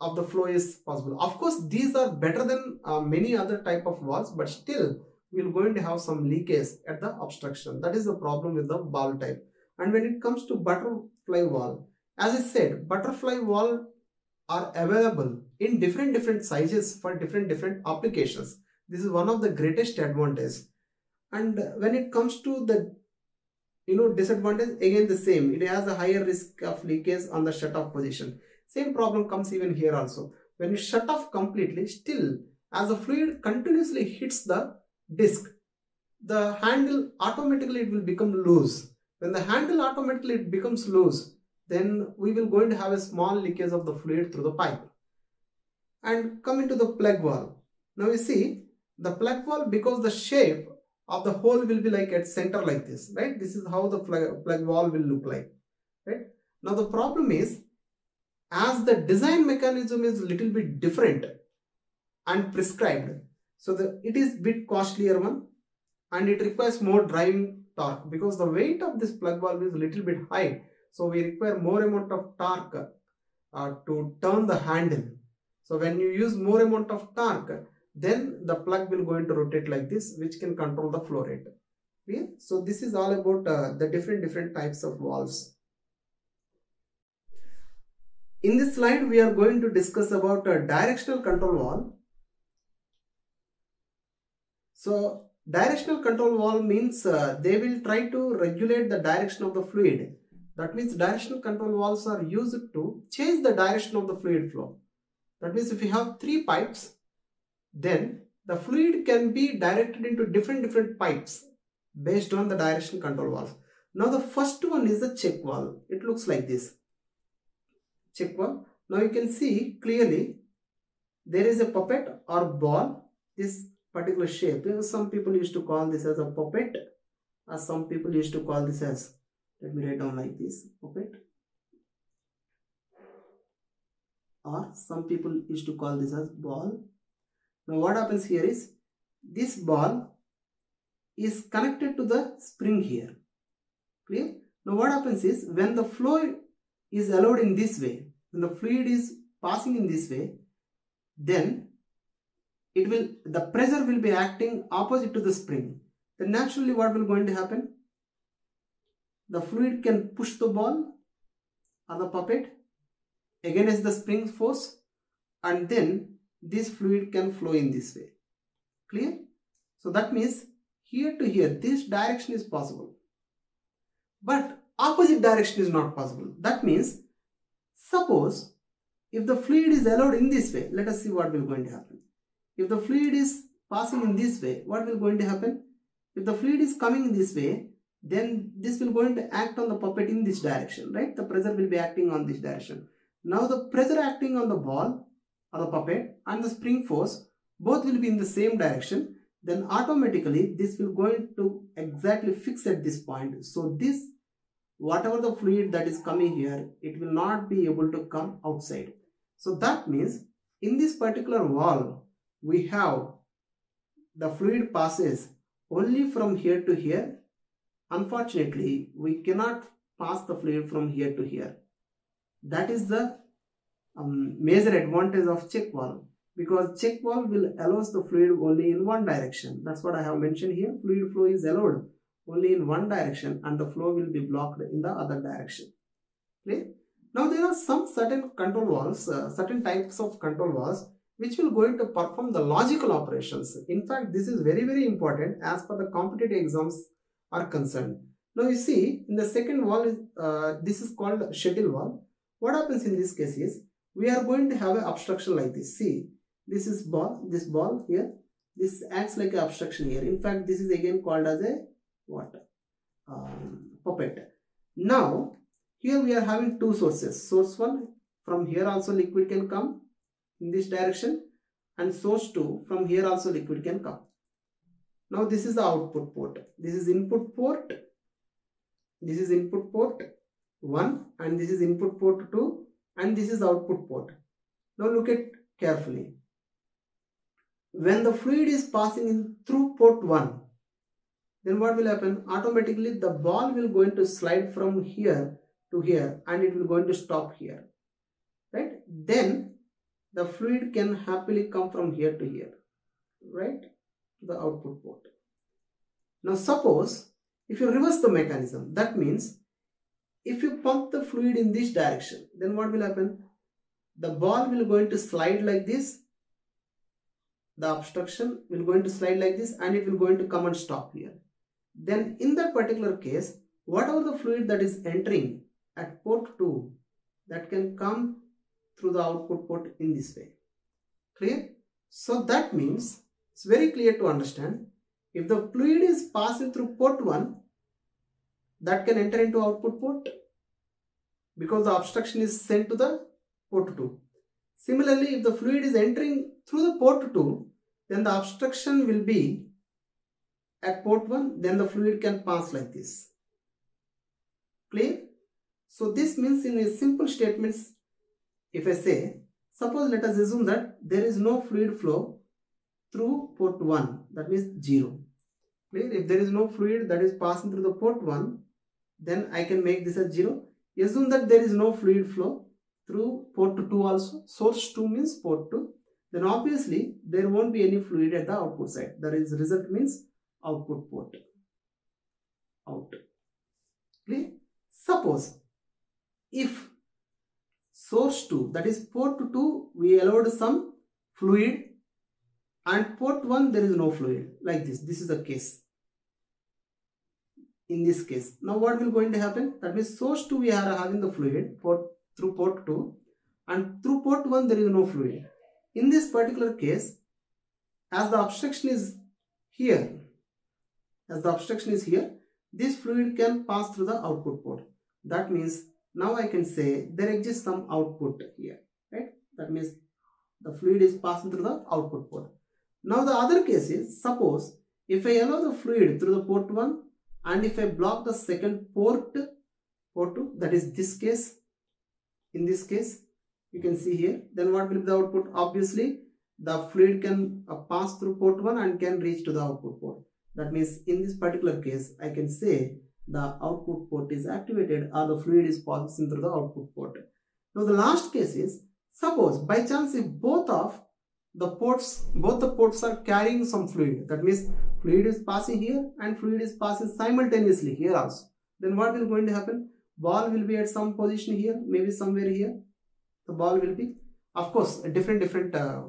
of the flow is possible. Of course, these are better than uh, many other type of valves, but still we're going to have some leakage at the obstruction. That is the problem with the ball type. And when it comes to butterfly valve, as I said, butterfly valve are available in different different sizes for different different applications. This is one of the greatest advantages. And when it comes to the, you know, disadvantage, again the same, it has a higher risk of leakage on the shut off position. Same problem comes even here also. When you shut off completely, still as the fluid continuously hits the disc, the handle automatically it will become loose. When the handle automatically it becomes loose, then we will going to have a small leakage of the fluid through the pipe. And coming to the plug valve. Now you see, the plug valve, because the shape of the hole will be like at center like this, right? This is how the plug, plug valve will look like, right? Now the problem is, as the design mechanism is little bit different and prescribed, so the, it is bit costlier one, and it requires more driving torque because the weight of this plug valve is little bit high. So we require more amount of torque uh, to turn the handle. So when you use more amount of torque, then the plug will going to rotate like this, which can control the flow rate. Okay? So this is all about uh, the different different types of valves. In this slide, we are going to discuss about a directional control valve. So directional control valve means uh, they will try to regulate the direction of the fluid. That means directional control valves are used to change the direction of the fluid flow. That means if you have three pipes, then the fluid can be directed into different different pipes based on the direction control valve. Now the first one is the check valve. It looks like this. Check valve. Now you can see clearly there is a puppet or ball. This particular shape. You know, some people used to call this as a puppet, or some people used to call this as, let me write down like this, puppet. Or some people used to call this as ball. Now what happens here is, this ball is connected to the spring here, clear? Now what happens is, when the flow is allowed in this way, when the fluid is passing in this way, then it will, the pressure will be acting opposite to the spring. Then naturally what will going to happen? The fluid can push the ball or the puppet against the spring force, and then this fluid can flow in this way, clear? So that means here to here this direction is possible, but opposite direction is not possible. That means suppose if the fluid is allowed in this way, let us see what will going to happen. If the fluid is passing in this way, what will going to happen? If the fluid is coming this way, then this will going to act on the puppet in this direction, right? The pressure will be acting on this direction. Now the pressure acting on the ball or the puppet and the spring force, both will be in the same direction, then automatically this will going to exactly fix at this point. So this, whatever the fluid that is coming here, it will not be able to come outside. So that means in this particular valve, we have the fluid passes only from here to here. Unfortunately, we cannot pass the fluid from here to here. That is the um, major advantage of check valve, because check valve will allows the fluid only in one direction. That's what I have mentioned here. Fluid flow is allowed only in one direction and the flow will be blocked in the other direction. Okay? Now there are some certain control valves, uh, certain types of control valves which will go to perform the logical operations. In fact, this is very very important as per the competitive exams are concerned. Now you see, in the second valve, uh, this is called shuttle valve. What happens in this case is, we are going to have an obstruction like this. See, this is ball, this ball here, this acts like an obstruction here. In fact, this is again called as a what? Um, puppet. Now, here we are having two sources. Source one, from here also liquid can come in this direction, and source two, from here also liquid can come. Now this is the output port, this is input port, this is input port one, and this is input port two, and this is output port. Now look at carefully. When the fluid is passing in through port one, then what will happen? Automatically the ball will going to slide from here to here and it will going to stop here. Right? Then the fluid can happily come from here to here. Right? The output port. Now suppose if you reverse the mechanism, that means if you pump the fluid in this direction, then what will happen? The ball will going to slide like this, the obstruction will going to slide like this, and it will going to come and stop here. Then in that particular case, whatever the fluid that is entering at port two, that can come through the output port in this way. Clear? So that means it's very clear to understand. If the fluid is passing through port one, that can enter into output port because the obstruction is sent to the port two. Similarly, if the fluid is entering through the port two, then the obstruction will be at port one, then the fluid can pass like this. Clear? So this means, in a simple statements, if I say, suppose let us assume that there is no fluid flow through port one, that means zero. Clear? If there is no fluid that is passing through the port one, then I can make this as zero. Assume that there is no fluid flow through port two also. Source two means port two. Then obviously there won't be any fluid at the output side. That is, result means output port. Out. Clear? Suppose if source two, that is port two, we allowed some fluid, and port one there is no fluid, like this. This is the case. In this case, now what will going to happen? That means source two we are having the fluid port, through port two, and through port one there is no fluid. In this particular case, as the obstruction is here, as the obstruction is here, this fluid can pass through the output port. That means now I can say there exists some output here, right? That means the fluid is passing through the output port. Now the other case is, suppose if I allow the fluid through the port one and if I block the second port, port two, that is this case, in this case you can see here, then what will be the output? Obviously the fluid can uh, pass through port one and can reach to the output port. That means in this particular case I can say the output port is activated or the fluid is passing through the output port. Now the last case is, suppose by chance if both of the ports, both the ports are carrying some fluid, that means fluid is passing here and fluid is passing simultaneously here also, then what will going to happen? Ball will be at some position here, maybe somewhere here, the ball will be, of course, different different uh,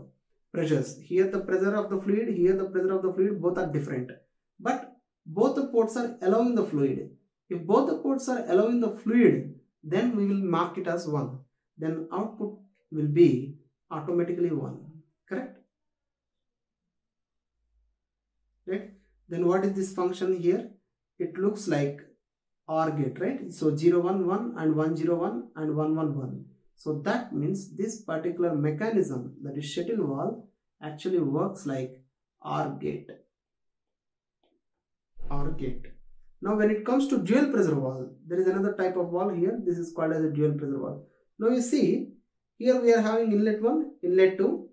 pressures. Here the pressure of the fluid, here the pressure of the fluid, both are different, but both the ports are allowing the fluid. If both the ports are allowing the fluid, then we will mark it as one, then output will be automatically one. Correct? Right? Then what is this function here? It looks like OR gate, right? So zero one one and one zero one and one one one. So that means this particular mechanism, that is shuttle valve, actually works like OR gate. OR gate. Now when it comes to dual pressure valve, there is another type of valve here. This is called as a dual pressure valve. Now you see, here we are having inlet one, inlet two.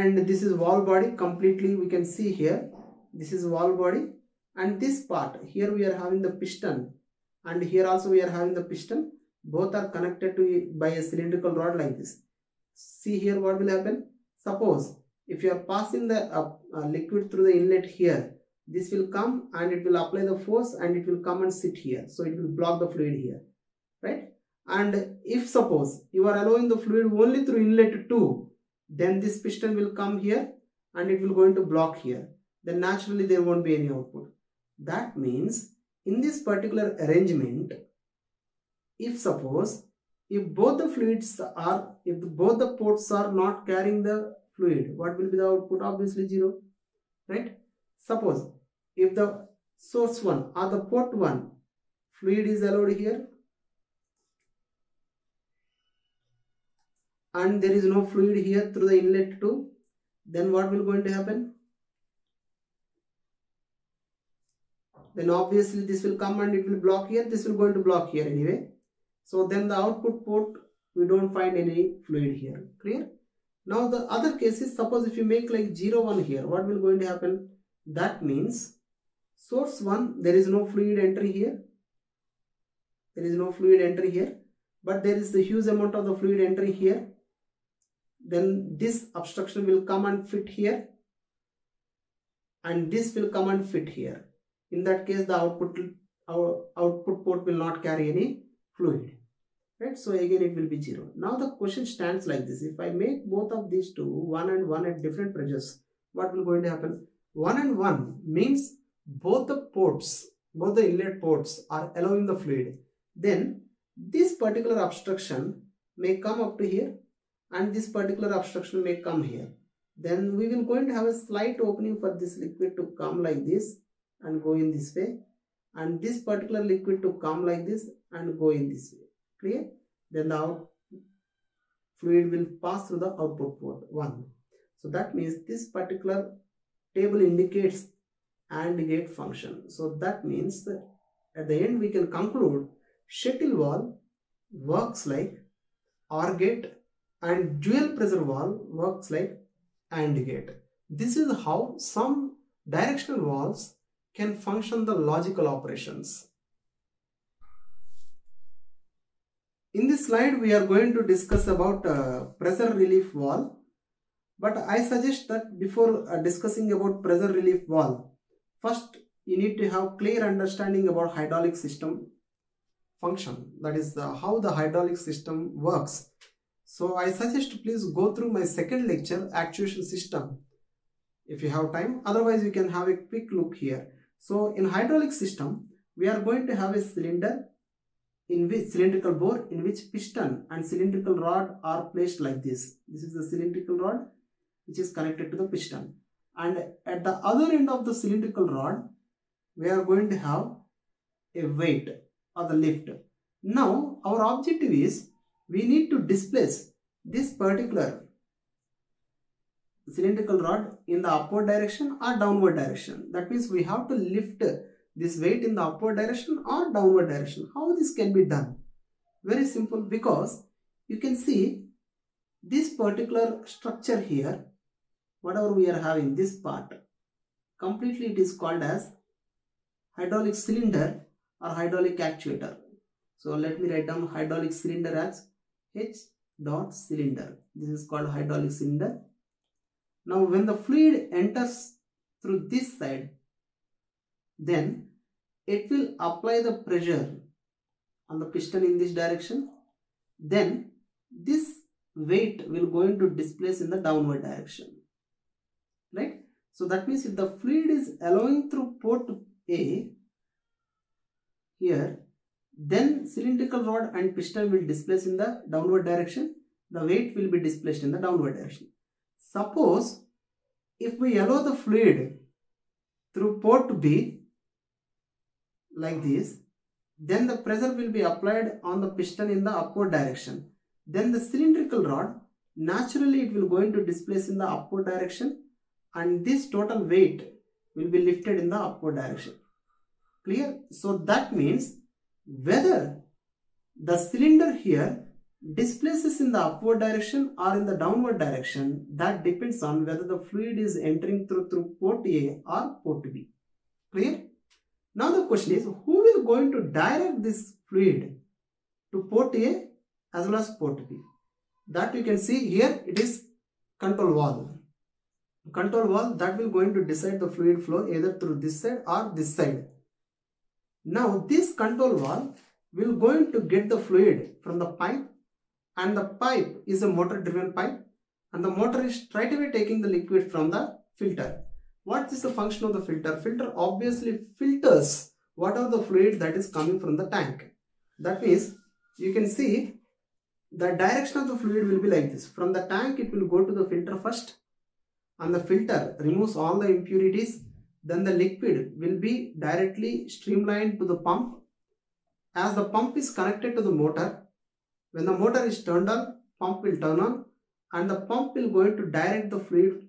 and this is wall body completely. We can see here, this is wall body, and this part here we are having the piston, and here also we are having the piston. Both are connected to by a cylindrical rod like this. See here what will happen. Suppose if you are passing the uh, uh, liquid through the inlet here, this will come and it will apply the force and it will come and sit here. So it will block the fluid here, right? And if suppose you are allowing the fluid only through inlet two, then this piston will come here and it will going to block here. Then naturally there won't be any output. That means in this particular arrangement, if suppose if both the fluids are, if both the ports are not carrying the fluid, what will be the output? Obviously zero, right? Suppose if the source one or the port one fluid is allowed here and there is no fluid here through the inlet two, then what will going to happen? Then obviously this will come and it will block here, this will going to block here anyway. So then the output port, we don't find any fluid here, clear? Now the other case is, suppose if you make like zero one here, what will going to happen? That means source one, there is no fluid entry here, there is no fluid entry here, but there is a huge amount of the fluid entry here. Then this obstruction will come and fit here, and this will come and fit here. In that case, the output our output port will not carry any fluid, right? So again it will be zero. Now the question stands like this: if I make both of these two one and one at different pressures, what will going to happen? One and one means both the ports, both the inlet ports are allowing the fluid. Then this particular obstruction may come up to here and this particular obstruction may come here. Then we will going to have a slight opening for this liquid to come like this and go in this way, and this particular liquid to come like this and go in this way, clear? Then the out fluid will pass through the output port one. So that means this particular table indicates AND gate function. So that means that at the end we can conclude shuttle valve works like OR gate and dual pressure valve works like AND gate. This is how some directional valves can function the logical operations. In this slide we are going to discuss about uh, pressure relief valve. But I suggest that before uh, discussing about pressure relief valve, first you need to have clear understanding about hydraulic system function. That is the, how the hydraulic system works. So I suggest please go through my second lecture, actuation system, if you have time. Otherwise you can have a quick look here. So in hydraulic system, we are going to have a cylinder in which cylindrical bore in which piston and cylindrical rod are placed like this. This is the cylindrical rod which is connected to the piston, and at the other end of the cylindrical rod we are going to have a weight or the lift. Now our objective is we need to displace this particular cylindrical rod in the upward direction or downward direction. That means we have to lift this weight in the upward direction or downward direction. How this can be done? Very simple, because you can see this particular structure here, whatever we are having, this part completely it is called as hydraulic cylinder or hydraulic actuator. So let me write down hydraulic cylinder as H dot cylinder. This is called hydraulic cylinder. Now when the fluid enters through this side, then it will apply the pressure on the piston in this direction. Then this weight will going to displace in the downward direction, right? So that means if the fluid is allowing through port A here, then cylindrical rod and piston will displace in the downward direction. The weight will be displaced in the downward direction. Suppose if we allow the fluid through port B like this, then the pressure will be applied on the piston in the upward direction. Then the cylindrical rod, naturally it will going to displace in the upward direction, and this total weight will be lifted in the upward direction, clear? So that means whether the cylinder here displaces in the upward direction or in the downward direction, that depends on whether the fluid is entering through, through port A or port B. Clear? Now the question is, who will going to direct this fluid to port A as well as port B? That you can see here, it is control valve. Control valve that will going to decide the fluid flow either through this side or this side. Now this control valve will going to get the fluid from the pipe, and the pipe is a motor driven pipe, and the motor is straight away taking the liquid from the filter. What is the function of the filter? Filter obviously filters what are the fluid that is coming from the tank. That means you can see the direction of the fluid will be like this. From the tank it will go to the filter first, and the filter removes all the impurities. Then the liquid will be directly streamlined to the pump. As the pump is connected to the motor, when the motor is turned on, pump will turn on, and the pump will going to direct the fluid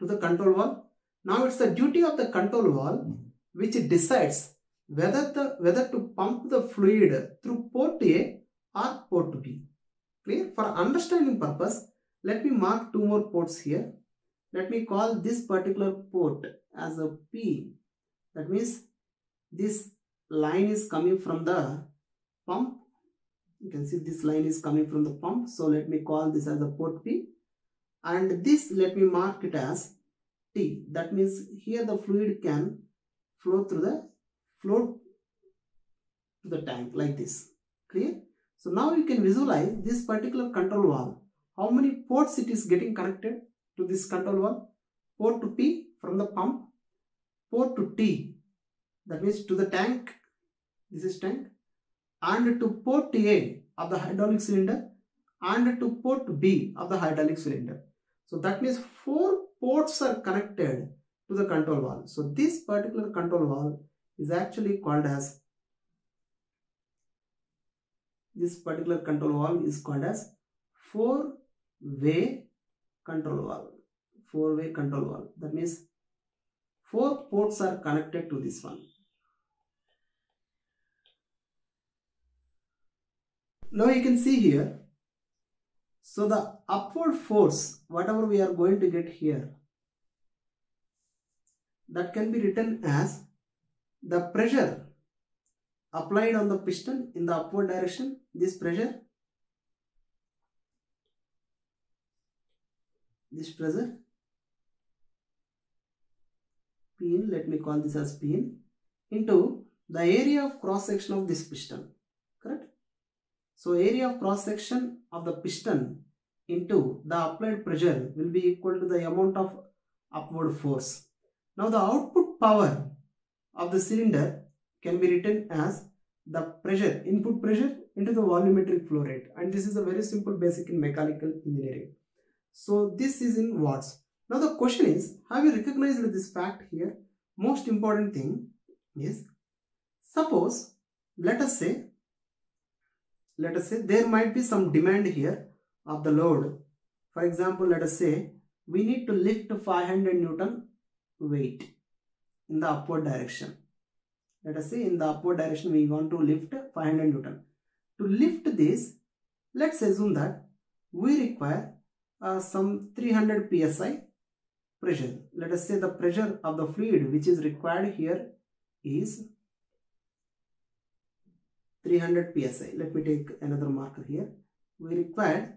to the control valve. Now it's the duty of the control valve which decides whether the whether to pump the fluid through port A or port B. Clear? For understanding purpose, let me mark two more ports here. Let me call this particular port as a P. That means this line is coming from the pump. You can see this line is coming from the pump. So let me call this as a port P. And this, let me mark it as T. That means here the fluid can flow through the flow to the tank like this. Clear? So now you can visualize this particular control valve. How many ports it is getting connected to this control valve? Port to P from the pump, port to T, that means to the tank, this is tank, and to port A of the hydraulic cylinder, and to port B of the hydraulic cylinder. So that means four ports are connected to the control valve. So this particular control valve is actually called as, this particular control valve is called as four-way control valve. Four-way control valve. That means four ports are connected to this one. Now you can see here. So the upward force, whatever we are going to get here, that can be written as the pressure applied on the piston in the upward direction. This pressure, this pressure, P in, let me call this as P in, into the area of cross section of this piston. Correct? So area of cross section of the piston into the applied pressure will be equal to the amount of upward force. Now the output power of the cylinder can be written as the pressure, input pressure into the volumetric flow rate. And this is a very simple basic in mechanical engineering. So this is in watts. Now the question is, have you recognized this fact here? Most important thing is, suppose, let us say, let us say there might be some demand here of the load. For example, let us say we need to lift five hundred Newton weight in the upward direction. Let us say in the upward direction we want to lift five hundred Newton. To lift this, let's assume that we require uh, some three hundred P S I. Pressure. Let us say the pressure of the fluid which is required here is three hundred P S I. Let me take another marker here. We require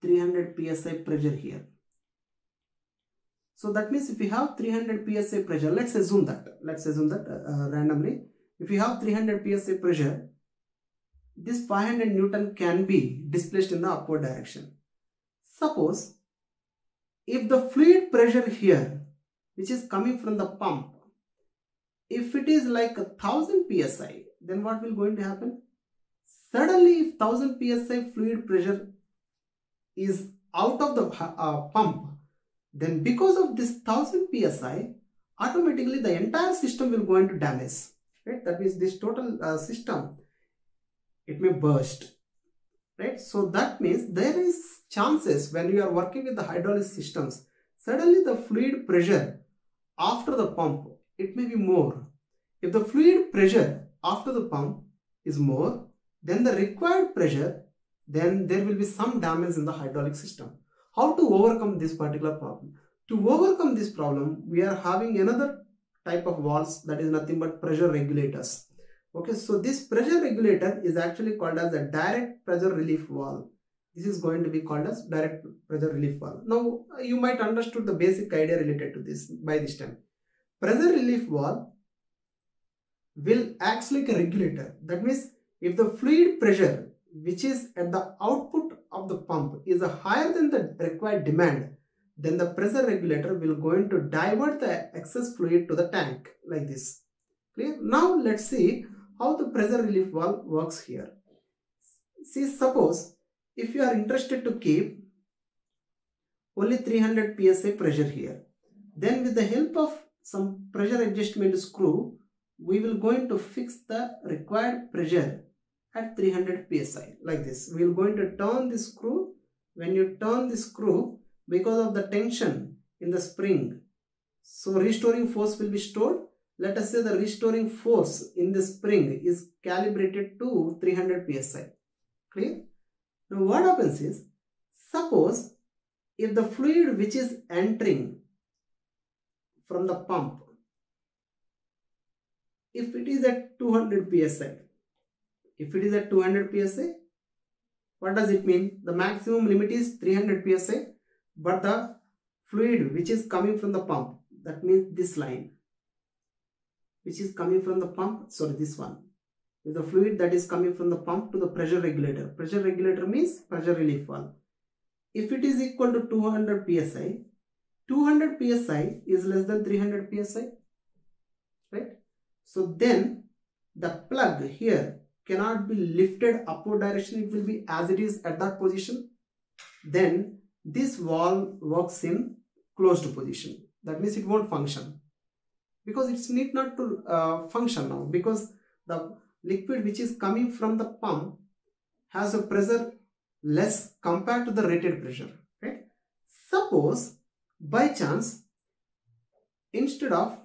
three hundred P S I pressure here. So that means if you have three hundred P S I pressure, let's assume that, let's assume that uh, uh, randomly, if you have three hundred P S I pressure, this five hundred Newton can be displaced in the upward direction. Suppose if the fluid pressure here which is coming from the pump, if it is like a thousand P S I, then what will going to happen? Suddenly if thousand P S I fluid pressure is out of the uh, pump, then because of this thousand P S I, automatically the entire system will going to damage. Right? That means this total uh, system, it may burst. Right? So that means there is chances when you are working with the hydraulic systems, suddenly the fluid pressure after the pump, it may be more. If the fluid pressure after the pump is more than the required pressure, then there will be some damage in the hydraulic system. How to overcome this particular problem? To overcome this problem, we are having another type of valves, that is nothing but pressure regulators. Okay, so this pressure regulator is actually called as a direct pressure relief valve. This is going to be called as direct pressure relief valve. Now, you might understood the basic idea related to this by this time. Pressure relief valve will act like a regulator. That means if the fluid pressure which is at the output of the pump is higher than the required demand, then the pressure regulator will going to divert the excess fluid to the tank like this. Clear? Now let's see how the pressure relief valve works here. See, suppose if you are interested to keep only three hundred P S I pressure here, then with the help of some pressure adjustment screw, we will going to fix the required pressure at three hundred P S I like this. We will going to turn the screw. When you turn the screw, because of the tension in the spring, so restoring force will be stored. Let us say the restoring force in the spring is calibrated to three hundred P S I. Clear? Now what happens is, suppose if the fluid which is entering from the pump, if it is at two hundred P S I, if it is at two hundred P S I, what does it mean? The maximum limit is three hundred P S I, but the fluid which is coming from the pump, that means this line, which is coming from the pump, sorry, this one, if the fluid that is coming from the pump to the pressure regulator, pressure regulator means pressure relief valve, if it is equal to two hundred P S I, two hundred P S I is less than three hundred P S I, right? So then the plug here cannot be lifted upward direction, it will be as it is at that position. Then this valve works in closed position, that means it won't function, because it need not to uh, function now, because the liquid which is coming from the pump has a pressure less compared to the rated pressure, right? Suppose by chance, instead of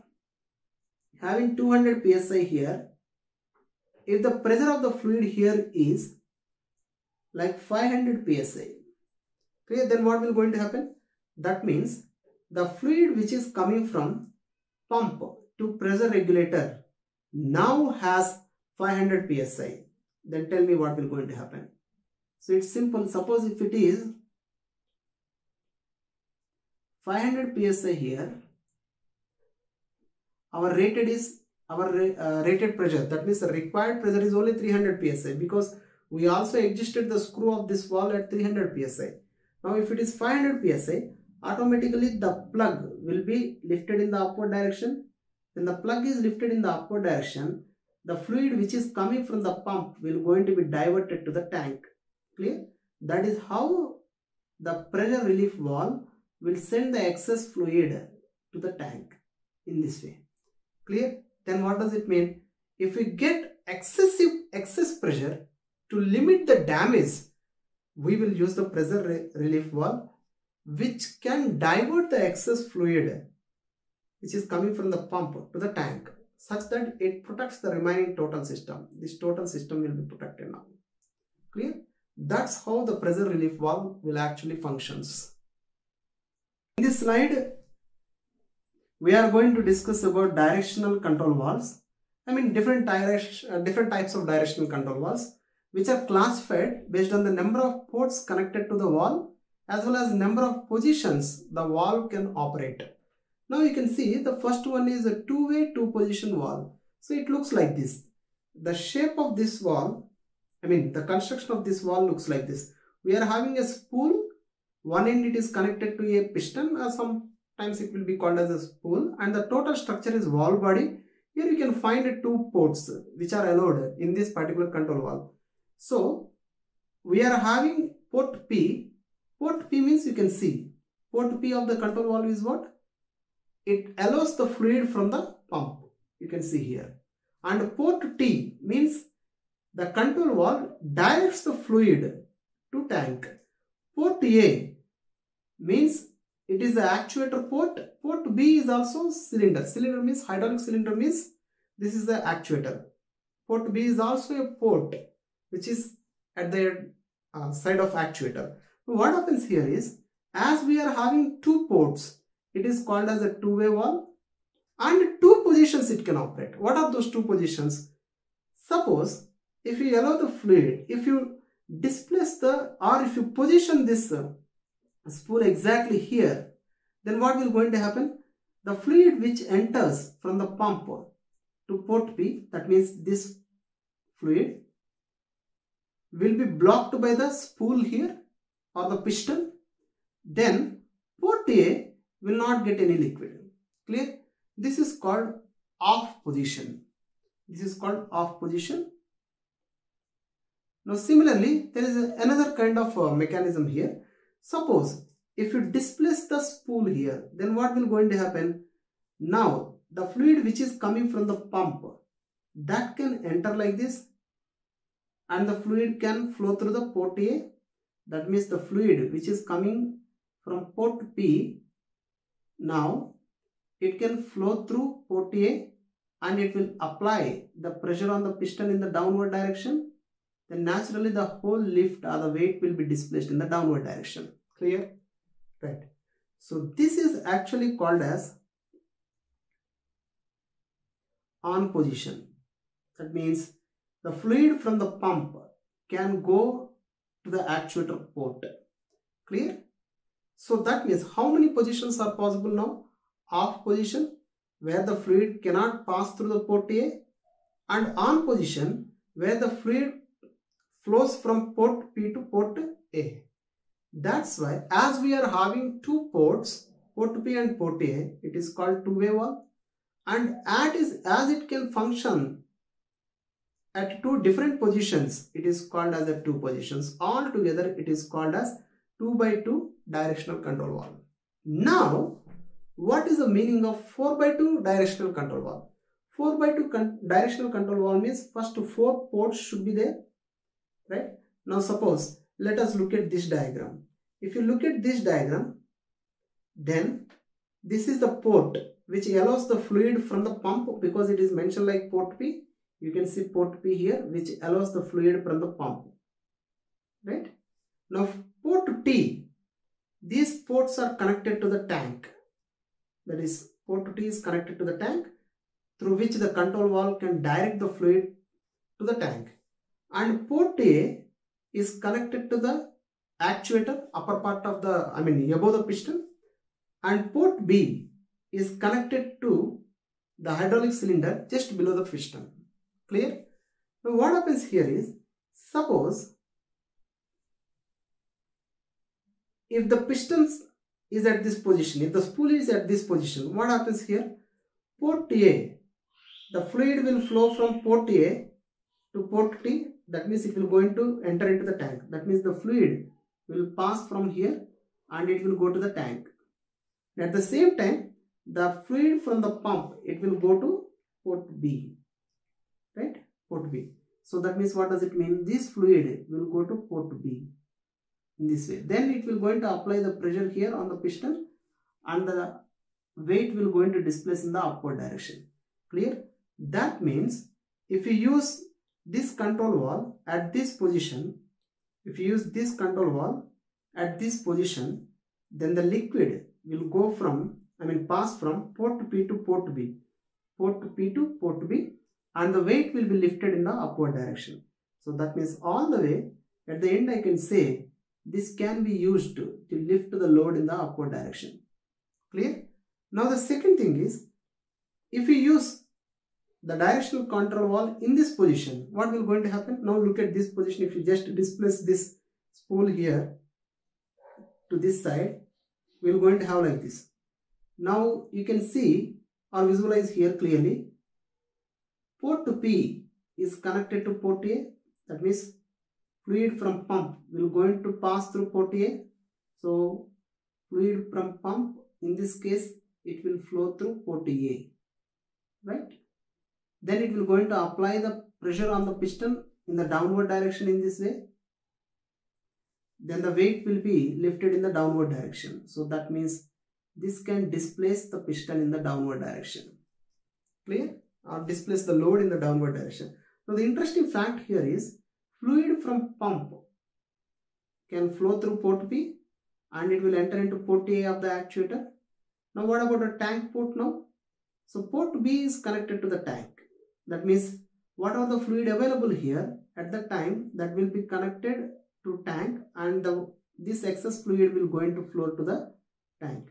having two hundred P S I here, if the pressure of the fluid here is like five hundred P S I, okay, then what will going to happen? That means the fluid which is coming from pump to pressure regulator now has five hundred P S I. Then tell me what will going to happen. So it's simple. Suppose if it is five hundred P S I here, our rated is our uh, rated pressure, that means the required pressure is only three hundred P S I, because we also adjusted the screw of this valve at three hundred P S I. Now if it is five hundred P S I, automatically the plug will be lifted in the upward direction. When the plug is lifted in the upward direction, the fluid which is coming from the pump will going to be diverted to the tank. Clear? That is how the pressure relief valve will send the excess fluid to the tank in this way. Clear? Then what does it mean? If we get excessive excess pressure to limit the damage, we will use the pressure re relief valve, which can divert the excess fluid which is coming from the pump to the tank, such that it protects the remaining total system. This total system will be protected now. Clear? That's how the pressure relief valve will actually functions. In this slide, we are going to discuss about directional control valves. I mean different, direction, different types of directional control valves, which are classified based on the number of ports connected to the valve as well as number of positions the valve can operate. Now you can see the first one is a two-way two-position valve. So it looks like this. The shape of this valve, I mean the construction of this valve looks like this. We are having a spool, one end it is connected to a piston, or sometimes it will be called as a spool, and the total structure is valve body. Here you can find two ports which are allowed in this particular control valve. So we are having port P. Port P means you can see. Port P of the control valve is what? It allows the fluid from the pump. You can see here. And port T means the control valve directs the fluid to tank. Port A means it is the actuator port. Port B is also cylinder. Cylinder means hydraulic cylinder means this is the actuator. Port B is also a port which is at the uh, side of actuator. What happens here is, as we are having two ports, it is called as a two-way valve, and two positions it can operate. What are those two positions? Suppose if you allow the fluid, if you displace the or if you position this uh, spool exactly here, then what will going to happen? The fluid which enters from the pump to port B, that means this fluid will be blocked by the spool here or the piston. Then port A will not get any liquid. Clear? This is called off position. This is called off position. Now similarly, there is another kind of uh, mechanism here. Suppose if you displace the spool here, then what will going to happen? Now the fluid which is coming from the pump, that can enter like this, and the fluid can flow through the port A. That means the fluid which is coming from port B, now it can flow through port A and it will apply the pressure on the piston in the downward direction. Then naturally the whole lift or the weight will be displaced in the downward direction. Clear? Right. So this is actually called as on position. That means the fluid from the pump can go to the actuator port. Clear? So that means how many positions are possible now? Off position, where the fluid cannot pass through the port A, and on position, where the fluid flows from port P to port A. That's why as we are having two ports, port P and port A, it is called two-way valve, and as it can function at two different positions, it is called as a two positions. Altogether, it is called as two by two directional control valve. Now, what is the meaning of four by two directional control valve? four by two con directional control valve means first four ports should be there, right? Now suppose, let us look at this diagram. If you look at this diagram, then this is the port which allows the fluid from the pump, because it is mentioned like port P. You can see port P here, which allows the fluid from the pump, right? Now port T, these ports are connected to the tank. That is, port T is connected to the tank, through which the control valve can direct the fluid to the tank. And port A is connected to the actuator, upper part of the, I mean above the piston. And port B is connected to the hydraulic cylinder just below the piston. Clear? Now what happens here is, suppose if the piston is at this position, if the spool is at this position, what happens here? Port A, the fluid will flow from port A to port T. That means it will go into enter into the tank. That means the fluid will pass from here and it will go to the tank. At the same time, the fluid from the pump, it will go to port B. Right? Port B. So that means what does it mean? This fluid will go to port B in this way. Then it will going to apply the pressure here on the piston, and the weight will going to displace in the upward direction. Clear? That means if you use this control valve at this position, if you use this control valve at this position, then the liquid will go from, I mean pass from port P to port B, port P to port B, and the weight will be lifted in the upward direction. So that means all the way, at the end I can say this can be used to, to lift the load in the upward direction. Clear? Now the second thing is, if you use the directional control valve in this position, what will going to happen? Now look at this position. If you just displace this spool here to this side, we will going to have like this. Now you can see or visualize here clearly, port P is connected to port A. That means fluid from pump will going to pass through port A. So fluid from pump, in this case, it will flow through port A, right? Then it will going to apply the pressure on the piston in the downward direction in this way. Then the weight will be lifted in the downward direction. So that means this can displace the piston in the downward direction. Clear? Or displace the load in the downward direction. Now the interesting fact here is fluid from pump can flow through port B and it will enter into port A of the actuator. Now what about a tank port now? So port B is connected to the tank. That means whatever the fluid available here at the time, that will be connected to tank, and the, this excess fluid will go into flow to the tank.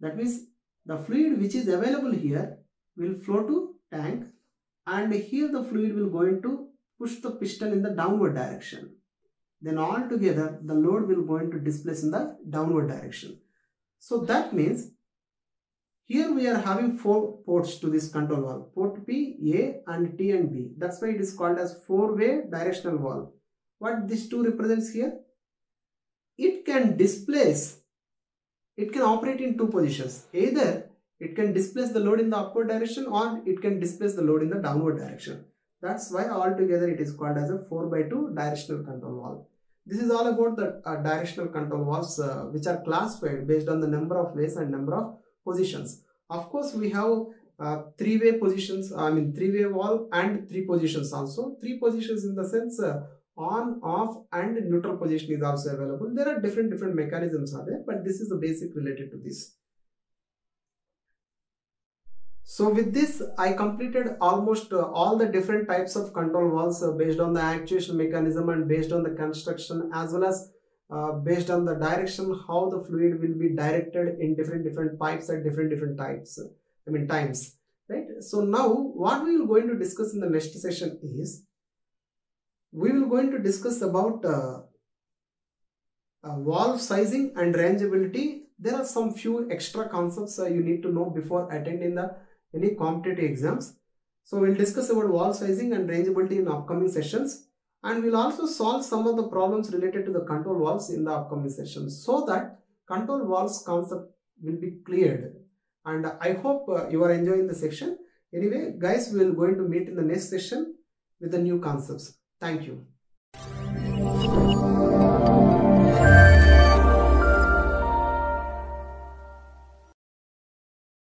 That means the fluid which is available here will flow to tank, and here the fluid will go into push the piston in the downward direction. Then all together the load will go into displace in the downward direction. So that means here we are having four ports to this control valve, port P, A and T and B. That's why it is called as four-way directional valve. What this two represents here? It can displace, it can operate in two positions. Either it can displace the load in the upward direction or it can displace the load in the downward direction. That's why altogether it is called as a four by two directional control valve. This is all about the uh, directional control valves uh, which are classified based on the number of ways and number of positions. Of course, we have uh, three-way positions, I mean three-way valve and three positions also. Three positions in the sense uh, on, off and neutral position is also available. There are different different mechanisms are there, but this is the basic related to this. So with this, I completed almost uh, all the different types of control valves uh, based on the actuation mechanism and based on the construction, as well as uh, based on the direction how the fluid will be directed in different different pipes at different different types, uh, I mean times, right? So now what we will going to discuss in the next session is we will going to discuss about uh, uh, valve sizing and rangeability. There are some few extra concepts uh, you need to know before attending the any competitive exams. So we'll discuss about valve sizing and rangeability in upcoming sessions, and we'll also solve some of the problems related to the control valves in the upcoming sessions, so that control valves concept will be cleared. And I hope uh, you are enjoying the section. Anyway guys, we'll going to meet in the next session with the new concepts. Thank you.